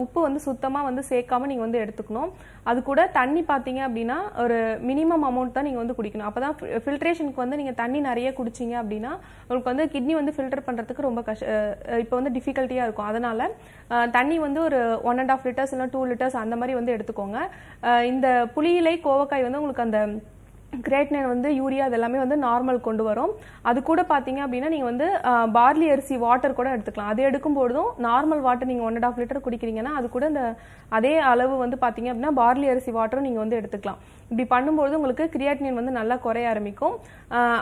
உப்பு வந்து சுத்தமா வந்து சேர்க்காம நீங்க வந்து எடுத்துக்கணும். அது கூட தண்ணி பாத்தீங்க அப்படின்னா ஒரு மினிமம் அமௌண்ட் தான் நீங்க வந்து குடிக்கணும். அப்பதான் ஃபில்ட்ரேஷனுக்கு வந்து நீங்க தண்ணி நிறைய குடிச்சீங்க அப்படின்னா உங்களுக்கு வந்து கிட்னி வந்து ஃபில்டர் பண்றதுக்கு ரொம்ப கஷ் இப்போ வந்து டிஃபிகல்ட்டியா இருக்கும். அதனால தண்ணி வந்து ஒரு ஒன் அண்ட் ஆஃப் லிட்டர்ஸ் இல்ல டூ லிட்டர்ஸ் அந்த மாதிரி வந்து எடுத்துக்கோங்க. இந்த புளியிலை கோவக்காய் வந்து உங்களுக்கு அந்த கிரேட்னின் வந்து யூரியா அதெல்லாமே வந்து நார்மல் கொண்டு வரும். அது கூட பார்த்தீங்க அப்படின்னா நீங்கள் வந்து பார்லி அரிசி வாட்டர் கூட எடுத்துக்கலாம். அது எடுக்கும்போதும் நார்மல் வாட்டர் நீங்கள் ஒன் அண்ட் ஆஃப் லிட்டர் குடிக்கிறீங்கன்னா அது கூட இந்த அதே அளவு வந்து பார்த்தீங்க அப்படின்னா பார்லி அரிசி வாட்டரும் நீங்கள் வந்து எடுத்துக்கலாம். இப்படி பண்ணும்போது உங்களுக்கு கிரியாட்டினின் வந்து நல்லா குறைய ஆரம்பிக்கும்.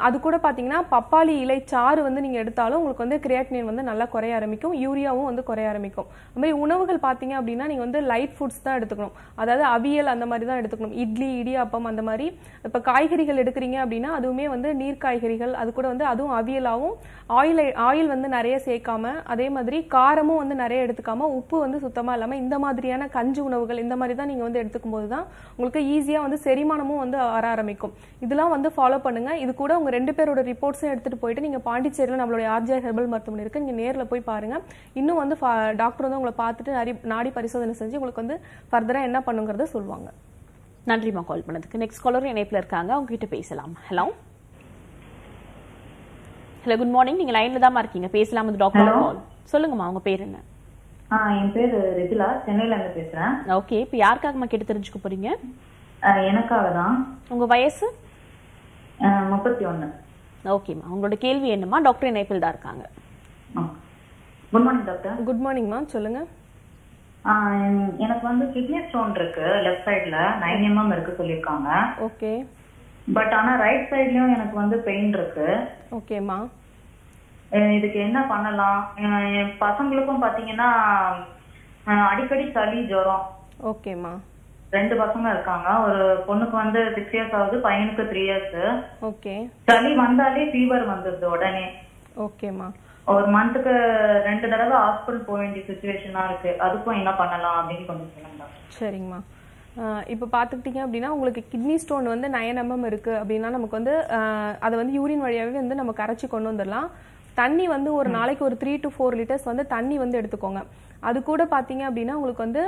அது கூட பார்த்தீங்கன்னா பப்பாளி இலை சாறு வந்து நீங்கள் எடுத்தாலும் உங்களுக்கு வந்து கிரியாட்டினின் வந்து நல்லா குறைய ஆரம்பிக்கும், யூரியாவும் வந்து குறைய ஆரம்பிக்கும். அது மாதிரி உணவுகள் பார்த்தீங்க அப்படின்னா நீங்கள் வந்து லைட் ஃபுட்ஸ் தான் எடுத்துக்கணும். அதாவது அவியல் அந்த மாதிரி தான் எடுத்துக்கணும். இட்லி இடியாப்பம் அந்த மாதிரி. இப்போ காய்கறிகள் எடுக்கிறீங்க அப்படின்னா அதுவுமே வந்து நீர் காய்கறிகள், அது கூட வந்து அதுவும் அவியலாகவும் ஆயில் ஆயில் வந்து நிறைய சேர்க்காம, அதே மாதிரி காரமும் வந்து நிறைய எடுத்துக்காம, உப்பு வந்து சுத்தமாக இல்லாமல் இந்த மாதிரியான கஞ்சி உணவுகள் இந்த மாதிரி தான் நீங்கள் வந்து எடுத்துக்கும் போது தான் உங்களுக்கு ஈஸியாக வந்து செரிமானமும் வந்து வர ஆரம்பிக்கும். இதெல்லாம் வந்து ஃபாலோ பண்ணுங்க. இது கூட உங்க ரெண்டு பேரோட ரிப்போர்ட்ஸும் எடுத்துட்டு போயிட்டு நீங்க பாண்டிச்சேரியில் நம்மளுடைய ஆர்ஜே ஹெர்பல் மருத்துவமனை இருக்கு, நீங்க நேரில் போய் பாருங்க. இன்னும் வந்து டாக்டர் வந்து உங்களை பார்த்துட்டு நாடி பரிசோதனை செஞ்சு உங்களுக்கு வந்து ஃபர்தரா என்ன பண்ணுங்கிறத சொல்லுவாங்க. நன்றிமா கால் பண்ணதுக்கு. நெக்ஸ்ட் காலர் இணைப்பில் இருக்காங்க, அவங்க கிட்ட பேசலாம். Hello hello good morning. நீங்க லைன்ல தான் இருக்கீங்க, பேசலாம். இது டாக்டர் ஆன் கால். சொல்லுங்கம்மா, உங்க பேர் என்ன? என் பேர் ரெகுலா, சென்னையில இருந்து பேசுறேன். ஓகே, இப்போ யாருக்காகமா கேட்டு தெரிஞ்சுக்க போறீங்க? எனக்காக தான். உங்க வயசு? முப்பத்தி ஒன்று. ஓகேமா, உங்களோட கேள்வி என்னமா? டாக்டர் இணைப்பில் தான் இருக்காங்க. Good morning doctor. குட் மார்னிங்மா, சொல்லுங்க. எனக்கு வந்து கிட்னி ஸ்டோன் இருக்கு, லெஃப்ட் சைடுல நைன் எம்எம் இருக்கு சொல்லிருக்காங்க. ஓகே. பட் ஆனா ரைட் சைடுலயும் எனக்கு வந்து பெயின் இருக்கு. ஓகேமா, இதுக்கு என்ன பண்ணலாம்? என் பசங்களுக்கும் பாத்தீங்கன்னா அடிக்கடி சளி ஜுரம். ஓகேமா, ரெண்டு பசங்க இருக்காங்க. ஒரு பொண்ணுக்கு வந்து சிக்ஸ் இயர்ஸ் ஆகுது, பையனுக்கு த்ரீ இயர்ஸ். ஓகே. சளி வந்தாலே ஃபீவர் வந்துருது உடனே. ஓகேமா, ஒரு மந்த்துக்கு ரெண்டு தடவை ஹாஸ்பிட்டல் போக வேண்டிய சிச்சுவேஷனா இருக்கு. அதுக்கும் என்ன பண்ணலாம் அப்படின்னு கொஞ்சம் சொல்லுங்க. சரிங்கம்மா, இப்போ பார்த்துக்கிட்டிங்க அப்படின்னா உங்களுக்கு கிட்னி ஸ்டோன் வந்து நைன் எம்எம் இருக்குது அப்படின்னா நமக்கு வந்து அதை வந்து யூரின் வழியாகவே வந்து நம்ம கரைச்சி கொண்டு வந்துடலாம். தண்ணி வந்து ஒரு நாளைக்கு ஒரு த்ரீ டு ஃபோர் லிட்டர்ஸ் வந்து தண்ணி வந்து எடுத்துக்கோங்க. அது கூட பார்த்தீங்க அப்படின்னா உங்களுக்கு வந்து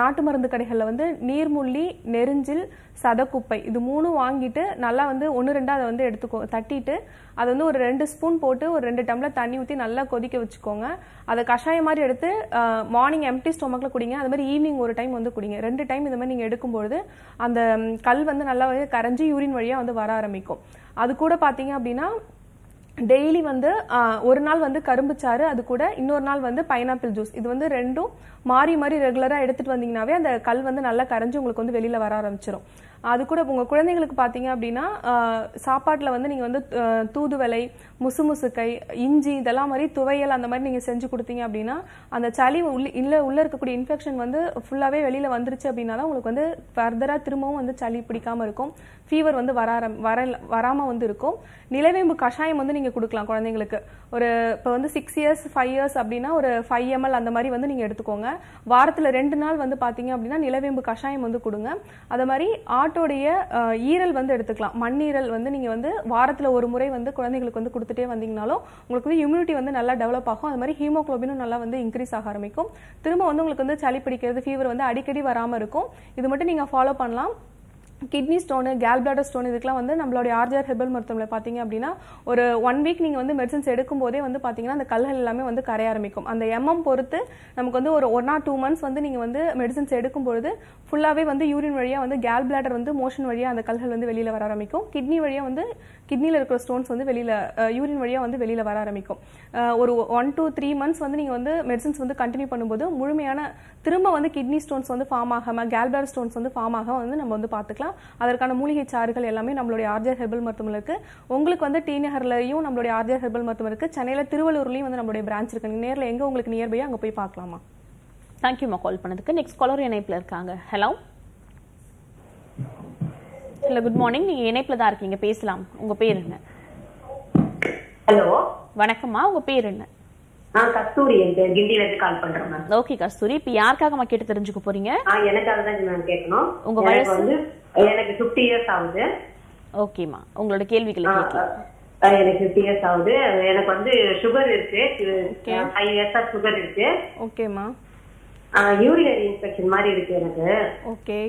நாட்டு மருந்து கடைகளில் வந்து நீர்முள்ளி, நெருஞ்சில், சதக்குப்பை இது மூணும் வாங்கிட்டு நல்லா வந்து ஒன்று ரெண்டாக அதை வந்து எடுத்துக்கோ தட்டிட்டு அதை வந்து ஒரு ரெண்டு ஸ்பூன் போட்டு ஒரு ரெண்டு டம்ளர் தண்ணி ஊற்றி நல்லா கொதிக்க வச்சுக்கோங்க. அதை கஷாயம் மாதிரி எடுத்து மார்னிங் எம்டி ஸ்டொமக்கில் குடிங்க. அது மாதிரி ஈவினிங் ஒரு டைம் வந்து குடிங்க. ரெண்டு டைம் இந்த மாதிரி நீங்கள் எடுக்கும்பொழுது அந்த கல் வந்து நல்லா கரைஞ்சி யூரின் வழியாக வந்து வர ஆரம்பிக்கும். அது கூட பார்த்தீங்க அப்படின்னா டெய்லி வந்து ஒரு நாள் வந்து கரும்புச்சாறு, அது கூட இன்னொரு நாள் வந்து பைனாப்பிள் ஜூஸ், இது வந்து ரெண்டும் மாறி மாறி ரெகுலராக எடுத்துகிட்டு வந்தீங்கன்னாவே அந்த கல் வந்து நல்லா கரைஞ்சி உங்களுக்கு வந்து வெளியில் வர ஆரம்பிச்சிடும். அது கூட உங்க குழந்தைகளுக்கு பாத்தீங்க அப்படினா சாப்பாட்டுல வந்து நீங்க வந்து தூதுவளை முசுமுசுக்கை இஞ்சி இதெல்லாம் மாதிரி துவையல் அந்த மாதிரி நீங்க செஞ்சு கொடுத்தீங்க அப்படினா அந்த சளி இல்ல உள்ள இருக்க கூடிய இன்ஃபெக்ஷன் வந்து ஃபுல்லாவே வெளியில வந்துருச்சு அப்படினால உங்களுக்கு வந்து ஃபர்தரா திரும்பவும் வந்து சளி பிடிக்காம இருக்கும் fever வந்து வர வராம வந்து இருக்கும் நிலவேம்பு கஷாயம் வந்து நீங்க கொடுக்கலாம் குழந்தைகளுக்கு ஒரு இப்ப வந்து six years five years அப்படினா ஒரு five milliliters அந்த மாதிரி வந்து நீங்க எடுத்துக்கோங்க வாரத்துல ரெண்டு நாள் வந்து பாத்தீங்க அப்படினா நிலவேம்பு கஷாயம் வந்து கொடுங்க அத மாதிரி ஆட்டோடைய ஈரல் வந்து எடுத்துக்கலாம் மண்ணீரல் வந்து நீங்க வந்து வாரத்துல ஒரு முறை வந்து குழந்தைகளுக்கு வந்து கொடுத்துட்டே வந்தீங்கனாலோ உங்களுக்கு immunity வந்து நல்லா டெவலப் ஆகும் அது மாதிரி ஹீமோகுளோபினும் நல்லா வந்து இன்கிரீஸ் ஆக ஆரம்பிக்கும் திரும்ப வந்து உங்களுக்கு வந்து சளி பிடிக்கிறது fever வந்து அடிக்கடி வராம இருக்கும் இது மட்டும் நீங்க ஃபாலோ பண்ணலாம் kidney stone gallbladder stone இதுக்கெல்லாம் வந்து நம்மளுடைய ஆர்ஜர் ஹெர்பல் மருத்துவமல பாத்தீங்க அப்படினா ஒரு one week நீங்க வந்து மெடிசன்ஸ் எடுக்கும்போதே வந்து பாத்தீங்கன்னா அந்த கல்கள் எல்லாமே வந்து கரைய ஆரம்பிக்கும் அந்த mm பொறுத்து நமக்கு வந்து ஒரு one or two months வந்து நீங்க வந்து மெடிசன்ஸ் எடுக்கும்போது ஃபுல்லாவே வந்து யூரின் வழியா வந்து gallbladder வந்து மோஷன் வழியா அந்த கல்கள் வந்து வெளியில வர ஆரம்பிக்கும் kidney வழியா வந்து kidneyல இருக்கிற ஸ்டோன்ஸ் வந்து வெளியில யூரின் வழியா வந்து வெளியில வர ஆரம்பிக்கும் ஒரு one to three months வந்து நீங்க வந்து மெடிசன்ஸ் வந்து கண்டினியூ பண்ணும்போது முழுமையான திரும்ப வந்து kidney stones வந்து ஃபார்ம் ஆகாம gallbladder stones வந்து ஃபார்ம் ஆகாம வந்து நம்ம வந்து பாத்துக்கலாம் அதற்கான மூலிகை சாறுகள் எல்லாமே நம்மளுடைய ஆர்ஜர் ஹெர்பல் மருத்துவமனைக்கு உங்களுக்கு வந்து டீநகர்லயும் நம்மளுடைய ஆர்ஜர் ஹெர்பல் மருத்துவமனைக்கு சென்னையில திருவள்ளூர்லயும் வந்து நம்மளுடைய branch இருக்கு நேர்ல எங்க உங்களுக்கு நியர் பை அங்க போய் பார்க்கலாமா Thank you மா கால் பண்ணதுக்கு next caller இணைப்புல இருக்காங்க hello hello good morning நீங்க இணைப்புல தான் இருக்கீங்க பேசலாம் உங்க பேர் என்ன hello வணக்கம்மா உங்க பேர் என்ன நான் கஸ்தூரி இந்த கிண்டில இருந்து கால் பண்றேன் மேம் ஓகே கஸ்தூரி இப்ப யார்காக மா கேட்டு தெரிஞ்சுக்க போறீங்க ஆ எனக்காக தான் நான் கேட்கணும் உங்க வயசு வந்து எனக்கு fifty years ஆகுது ஓகே மா உங்களோட கேள்விகளை கேட்கலாம் எனக்கு fifty years ஆகுது எனக்கு வந்து sugar இருக்கு five years ஆ sugar இருக்கு ஓகே மா urinary infection மாதிரி இருக்கு எனக்கு ஓகே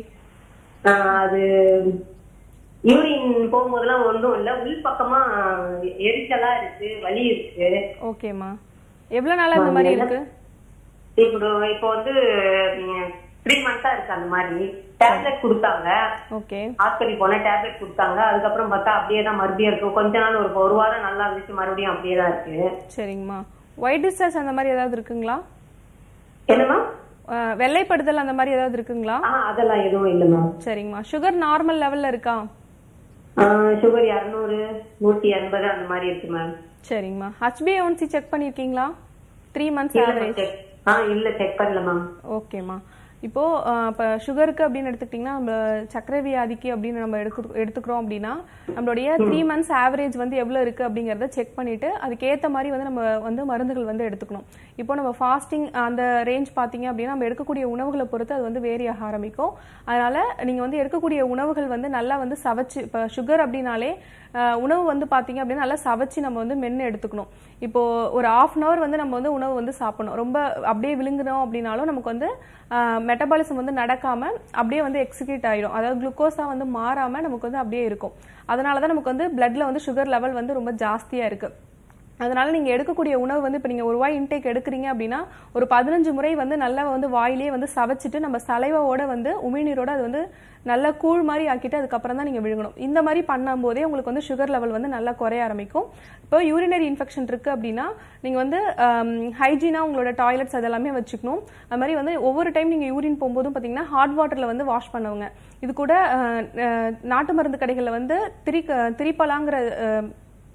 அது யூரின் போகும்போதுலாம் ஒண்ணும் இல்ல உள் பக்கமா எரிச்சலா இருக்கு வலி இருக்கு ஓகே மா எவ்வளவு நாளா இந்த மாதிரி இருக்கு இப்போ இப்போ வந்து three months ஆ இருக்கு அந்த மாதிரி டேப்லெட் கொடுத்தாங்க ஓகே ஆஸ்பத்திரி போன டேப்லெட் கொடுத்தாங்க அதுக்கு அப்புறம் பார்த்தா அப்படியே தான் மறுபடியும் இருக்கு கொஞ்ச நாள் ஒரு ஒரு வாரம் நல்லா இருந்துச்சு மறுபடியும் அப்படியே தான் இருக்கு சரிங்கம்மா ஒயிட் டிஸ்டர்ஸ் அந்த மாதிரி ஏதாவது இருக்குங்களா என்னமா வெள்ளை படுதல் அந்த மாதிரி ஏதாவது இருக்குங்களா ஆ அதெல்லாம் எதுவும் இல்ல மேம் சரிங்கம்மா sugar normal லெவல்ல இருக்கா sugar two hundred one eighty அந்த மாதிரி இருக்கு மேம் சரிங்கம்மா H B A one C check பண்ணிருக்கீங்களா three months average ஆ இல்ல செக் பண்ணலமா ஓகேமா இப்போ சுகருக்கு அப்படி எடுத்துக்கிட்டீங்கன்னா நம்ம சக்கரவியாதிக்கு அப்படி நம்ம எடுத்துக்கிறோம் அப்படினா நம்மளுடைய three months average வந்து எவ்வளவு இருக்கு அப்படிங்கறதை செக் பண்ணிட்டு அதுக்கு ஏத்த மாதிரி வந்து நம்ம வந்து மருந்துகள் வந்து எடுத்துக்கணும் இப்போ நம்ம ஃபாஸ்டிங் அந்த ரேஞ்ச் பாத்தீங்க அப்படினா நம்ம எடுக்க கூடிய உணவுகளை பொறுத்து அது வந்து வேரிய ஆரம்பிக்கும் அதனால நீங்க வந்து எடுக்க கூடிய உணவுகள் வந்து நல்லா வந்து சவச்சி சுகர் அப்படினாலே உணவு வந்து பாத்தீங்க அப்படினா நல்லா சவச்சி நம்ம வந்து மென்னு எடுத்துக்கணும் இப்போ ஒரு half an hour வந்து நம்ம வந்து உணவு வந்து சாப்பிடணும் ரொம்ப அப்படியே விழுங்குறோம் அப்படினாலோ நமக்கு வந்து மெட்டபாலிசம் வந்து நடக்காம அப்படியே வந்து எக்ஸிக்யூட் ஆயிடும் அதாவது குளுக்கோஸா வந்து மாறாம நமக்கு வந்து அப்படியே இருக்கும் அதனால தான் நமக்கு வந்து bloodல வந்து sugar level வந்து ரொம்ப ஜாஸ்தியா இருக்கு அதனால நீங்க எடுக்க கூடிய உணவு வந்து இப்ப நீங்க ஒரு வாய் இன்டேக் எடுக்குறீங்க அப்படினா ஒரு பதினஞ்சு முறை வந்து நல்லா வந்து வாயிலே வந்து சவச்சிட்டு நம்ம சலைவாவோட வந்து உமிழ்நீரோட அது வந்து நல்ல கூழ் மாதிரி ஆக்கிட்டு அதுக்கு அப்புறம் தான் நீங்க விழுங்கணும் இந்த மாதிரி பண்ணும்போதே உங்களுக்கு வந்து sugar level வந்து நல்லா குறைய ஆரம்பிக்கும் இப்போ urinary infection இருக்கு அப்படினா நீங்க வந்து ஹைஜீனா உங்களோட டாய்லெட்ஸ் அதெல்லாம் வச்சுக்கணும் அதே மாதிரி வந்து ஒவ்வொரு டைம் நீங்க யூரின் போயும்போது பாத்தீங்கன்னா ஹாட் வாட்டர்ல வந்து வாஷ் பண்ணுவீங்க இது கூட நாட்டு மருந்து கடைகள்ல வந்து திரி திரிபலாங்கற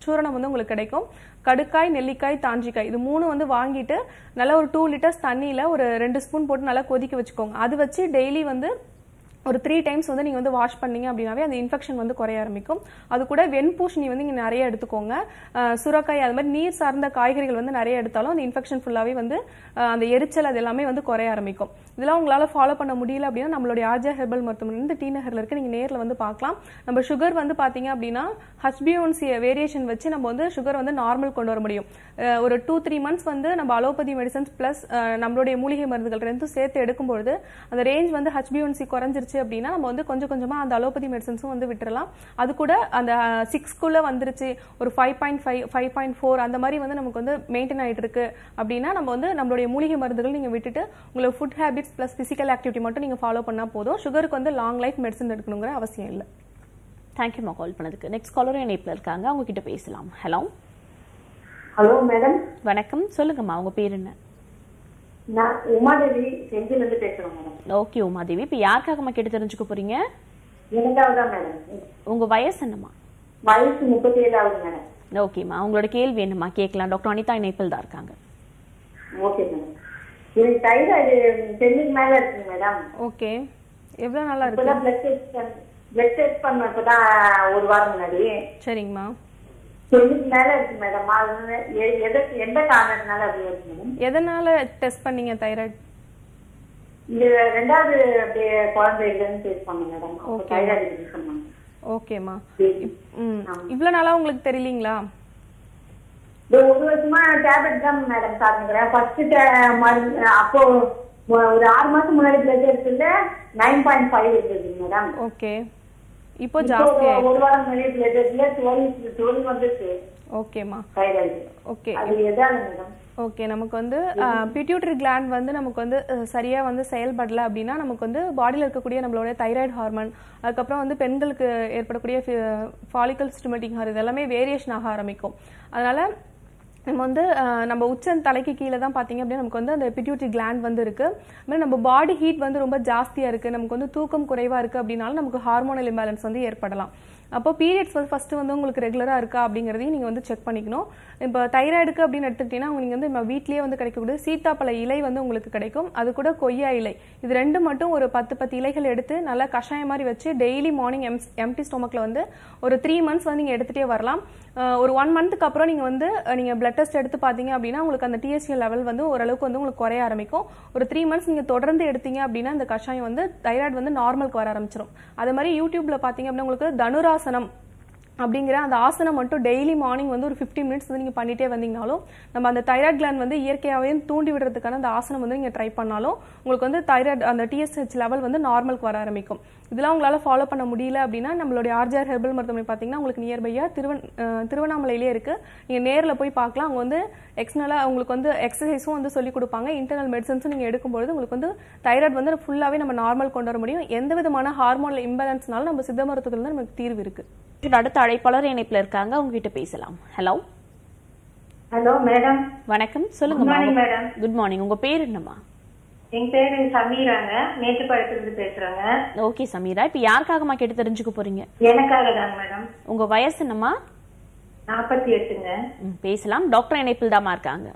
சூரணம் வந்து உங்களுக்கு கிடைக்கும் கடுக்காய் நெல்லிக்காய் தாஞ்சிக்காய் இது மூணு வந்து வாங்கிட்டு நல்ல ஒரு two liters தண்ணியில ஒரு two spoon போட்டு நல்லா கொதிக்க வெச்சுக்கோங்க அது வச்சு டெய்லி வந்து ஒரு three times வந்து நீங்க வந்து வாஷ் பண்ணீங்க அப்படினாவே அந்த இன்ஃபெக்ஷன் வந்து குறைய ஆரம்பிக்கும் அது கூட வெண்பூசணி வந்து நீங்க நிறைய எடுத்துக்கோங்க சுரக்காய் அது மாதிரி நீர் சார்ந்த காய்கறிகள் வந்து நிறைய எடுத்தாலும் அந்த இன்ஃபெக்ஷன் ஃபுல்லாவே வந்து அந்த எரிச்சல் அது எல்லாமே வந்து குறைய ஆரம்பிக்கும் இதெல்லாம் உங்களால ஃபாலோ பண்ண முடியல அப்படினா நம்மளுடைய ஆர்ஜர் ஹெர்பல் மருத்துவமனை இந்த டி நகர்ல இருக்கு நீங்க நேர்ல வந்து பார்க்கலாம் நம்ம sugar வந்து பாத்தீங்க அப்படினா H B A one C variation வச்சு நம்ம வந்து sugar வந்து நார்மல் கொண்டு வர முடியும் ஒரு two to three months வந்து நம்ம அலோபதி மெடிசன்ஸ் plus நம்மளுடைய மூலிகை மருந்துகள் ரெண்டும் சேர்த்து எடுக்கும்போது அந்த ரேஞ்ச் வந்து H B A one C குறைஞ்சிருச்சு அப்படினா நம்ம வந்து கொஞ்சம் கொஞ்சமா அந்த அலோபதி மெடிசன்ஸும் வந்து விட்டுறலாம் அது கூட அந்த six குள்ள வந்துருச்சு ஒரு five point five, five point four அந்த மாதிரி வந்து நமக்கு வந்து மெயின்டெய்ன் ஆயிட்டு இருக்கு அப்படினா நம்ம வந்து நம்மளுடைய மூலிகை மருந்துகள் நீங்க விட்டுட்டு உங்க food habits plus physical activity மட்டும் நீங்க ஃபாலோ பண்ணா போதும் சுகருக்கு வந்து லாங் லைஃப் மெடிசன் எடுக்கணும்ங்கற அவசியம் இல்ல थैंक यू மா கால் பண்ணதுக்கு நெக்ஸ்ட் காலர் இணைப்புல இருக்காங்க அவங்க கிட்ட பேசலாம் ஹலோ ஹலோ மேடம் வணக்கம் சொல்லுங்கம்மா உங்க பேர் என்ன நான் உமாதேவி செஞ்சிலிருந்து பேசுறேன் மேடம் ஓகே உமாதேவி இப்ப யார்காக கேட்டு தெரிஞ்சுக்க போறீங்க உங்க வயசு என்னமா? வயசு முப்பத்தி ஏழு ஆகுது மேடம். ஓகேமா, உங்களோட கேள்வி என்னமா கேக்கலாம். டாக்டர் அனிதா இணைப்பில் தான் இருக்காங்க. ஓகே மேடம், எனக்கு தைராய்டு டென்னுக்கு மேல இருக்கு மேடம். ஓகே, எவ்வளவு நாளா இருக்கு? இப்பதான் பிளட் டெஸ்ட் பிளட் டெஸ்ட் பண்ண இப்பதான் ஒரு வாரம் முன்னாடி. சரிங்கம்மா, டென்னுக்கு மேல இருக்கு மேடம். அது எது எந்த காரணத்தினால அப்படி இருக்கு மேடம்? எதனால டெஸ்ட் பண்ணீங்க தைராய்டு? இது ரெண்டாவது அப்படியே குழந்தை இல்லைன்னு டெஸ்ட் பண்ண மேடம். தைராய்டு இருக்குமா? ஓகேமா, இவ்வளவு நாளா உங்களுக்கு தெரியலீங்களா? ஒரு வருஷமா டேப்லெட் தான் மேடம் சாப்பிடுறேன். ஃபர்ஸ்ட் அப்போ ஒரு ஆறு மாசம் முன்னாடி பிளட் எடுத்துல நைன் பாயிண்ட் ஃபைவ் எடுத்துருக்கு மேடம். ஓகே, இப்போ ஜாஸ்தி ஆயிடுச்சு. ஒரு வாரம் முன்னாடி பிளட் எடுத்துல டுவெல் வந்துச்சு. ஓகேமா, ஓகே, அது எதால மேடம்? ஓகே, நமக்கு வந்து பிட்யூட்டரி கிளாண்ட் வந்து நமக்கு வந்து சரியா வந்து செயல்படல அப்படின்னா நமக்கு வந்து பாடியில் இருக்கக்கூடிய நம்மளோட தைராய்டு ஹார்மோன், அதுக்கப்புறம் வந்து பெண்களுக்கு ஏற்படக்கூடிய ஃபாலிக்கல் ஸ்டிமுலேட்டிங் ஹார்மோன், இதெல்லாமே வேரியேஷன் ஆக ஆரம்பிக்கும். அதனால நம்ம வந்து நம்ம உச்சன் தலைக்கு கீழே தான் பார்த்தீங்க அப்படின்னா நமக்கு வந்து அந்த பிட்யூட்டரி கிளாண்ட் வந்து இருக்கு. அதுமாதிரி நம்ம பாடி ஹீட் வந்து ரொம்ப ஜாஸ்தியா இருக்கு, நமக்கு வந்து தூக்கம் குறைவா இருக்கு அப்படின்னாலும் நமக்கு ஹார்மோனல் இம்பேலன்ஸ் வந்து ஏற்படலாம். அப்போ பீரியட்ஸ் வந்து ஃபர்ஸ்ட் வந்து உங்களுக்கு ரெகுலராக இருக்கா அப்படிங்கிறதையும் நீங்கள் வந்து செக் பண்ணிக்கணும். இப்போ தைராய்டுக்கு அப்படின்னு எடுத்துக்கிட்டீங்கன்னா நீங்கள் வந்து நம்ம வீட்லேயே வந்து கிடைக்கக்கூடிய சீத்தாப்பழ இலை வந்து உங்களுக்கு கிடைக்கும், அது கூட கொய்யா இலை, இது ரெண்டு மட்டும் ஒரு பத்து பத்து இலைகள் எடுத்து நல்லா கஷாயம் மாதிரி வச்சு டெய்லி மார்னிங் எம் எம்டி ஸ்டொமக்கில் வந்து ஒரு த்ரீ மந்த்ஸ் வந்து நீங்கள் எடுத்துகிட்டே வரலாம். ஒரு ஒன் மந்த்துக்கு அப்புறம் நீங்கள் வந்து நீங்கள் பிளட் டெஸ்ட் எடுத்து பார்த்தீங்க அப்படின்னா உங்களுக்கு அந்த டிஎஸ்எல் லெவல் வந்து ஓரளவுக்கு வந்து உங்களுக்கு குறைய ஆரம்பிக்கும். ஒரு த்ரீ மந்த்ஸ் நீங்கள் தொடர்ந்து எடுத்தீங்க அப்படின்னா அந்த கஷாயம் வந்து தைராய்டு வந்து நார்மலுக்கு வர ஆரம்பிச்சிடும். அது மாதிரி யூடியூப்ல பார்த்தீங்க அப்படின்னா உங்களுக்கு தனுரா ஆசனம் அப்படிங்கிற அந்த ஆசனம் மட்டும் டெய்லி மார்னிங் வந்து ஒரு ஃபிஃப்டி மினிட்ஸ் வந்து நீங்கள் பண்ணிட்டே வந்தீங்கனாலும் நம்ம அந்த தைராய்டு கிளாண்ட் வந்து இயற்கையாகவே தூண்டி விடுறதுக்கான அந்த ஆசனம் வந்து நீங்கள் ட்ரை பண்ணாலும் உங்களுக்கு வந்து தைராய்டு அந்த டிஎஸ்ஹெச் லெவல் வந்து நார்மலுக்கு வர ஆரம்பிக்கும். இதெல்லாம் உங்களால் ஃபாலோ பண்ண முடியல அப்படின்னா நம்மளுடைய ஆர்ஜிஆர் ஹெர்பல் மருத்துவமனை பார்த்தீங்கன்னா உங்களுக்கு நியர்பையாக திருவன் திருவண்ணாமலையிலே இருக்குது. நீங்கள் நேரில் போய் பார்க்கலாம். அவங்க வந்து எக்ஸ்டர்னலாக உங்களுக்கு வந்து எக்ஸசைஸும் வந்து சொல்லிக் கொடுப்பாங்க. இன்டர்னல் மெடிசன்ஸும் நீங்கள் எடுக்கும்பொழுது உங்களுக்கு வந்து தைராய்டு வந்து ஃபுல்லாகவே நம்ம நார்மல் கொண்டு வர முடியும். எந்த விதமான ஹார்மோனல் இம்பேலன்ஸ்னாலும் நம்ம சித்த மருத்துவத்தில் வந்து நமக்கு தீர்வு இருக்குது. அடுத்த அழைப்பாளர் இணைப்பில் இருக்காங்க, உங்ககிட்ட பேசலாம். ஹலோ ஹலோ மேடம், வணக்கம், சொல்லுங்க. குட் மார்னிங், உங்க பேர் என்னம்மா? என் பேரு சமீராங்க, மேட்டுப்பாளையத்திலிருந்து பேசுறாங்க. ஓகே சமீரா, இப்ப யாருக்காகமா கேட்டு தெரிஞ்சுக்க போறீங்க? எனக்காக தான் மேடம். உங்க வயசு என்னம்மா? நாற்பத்தி எட்டுங்க. பேசலாம், டாக்டர் இணைப்பில் தான் இருக்காங்க.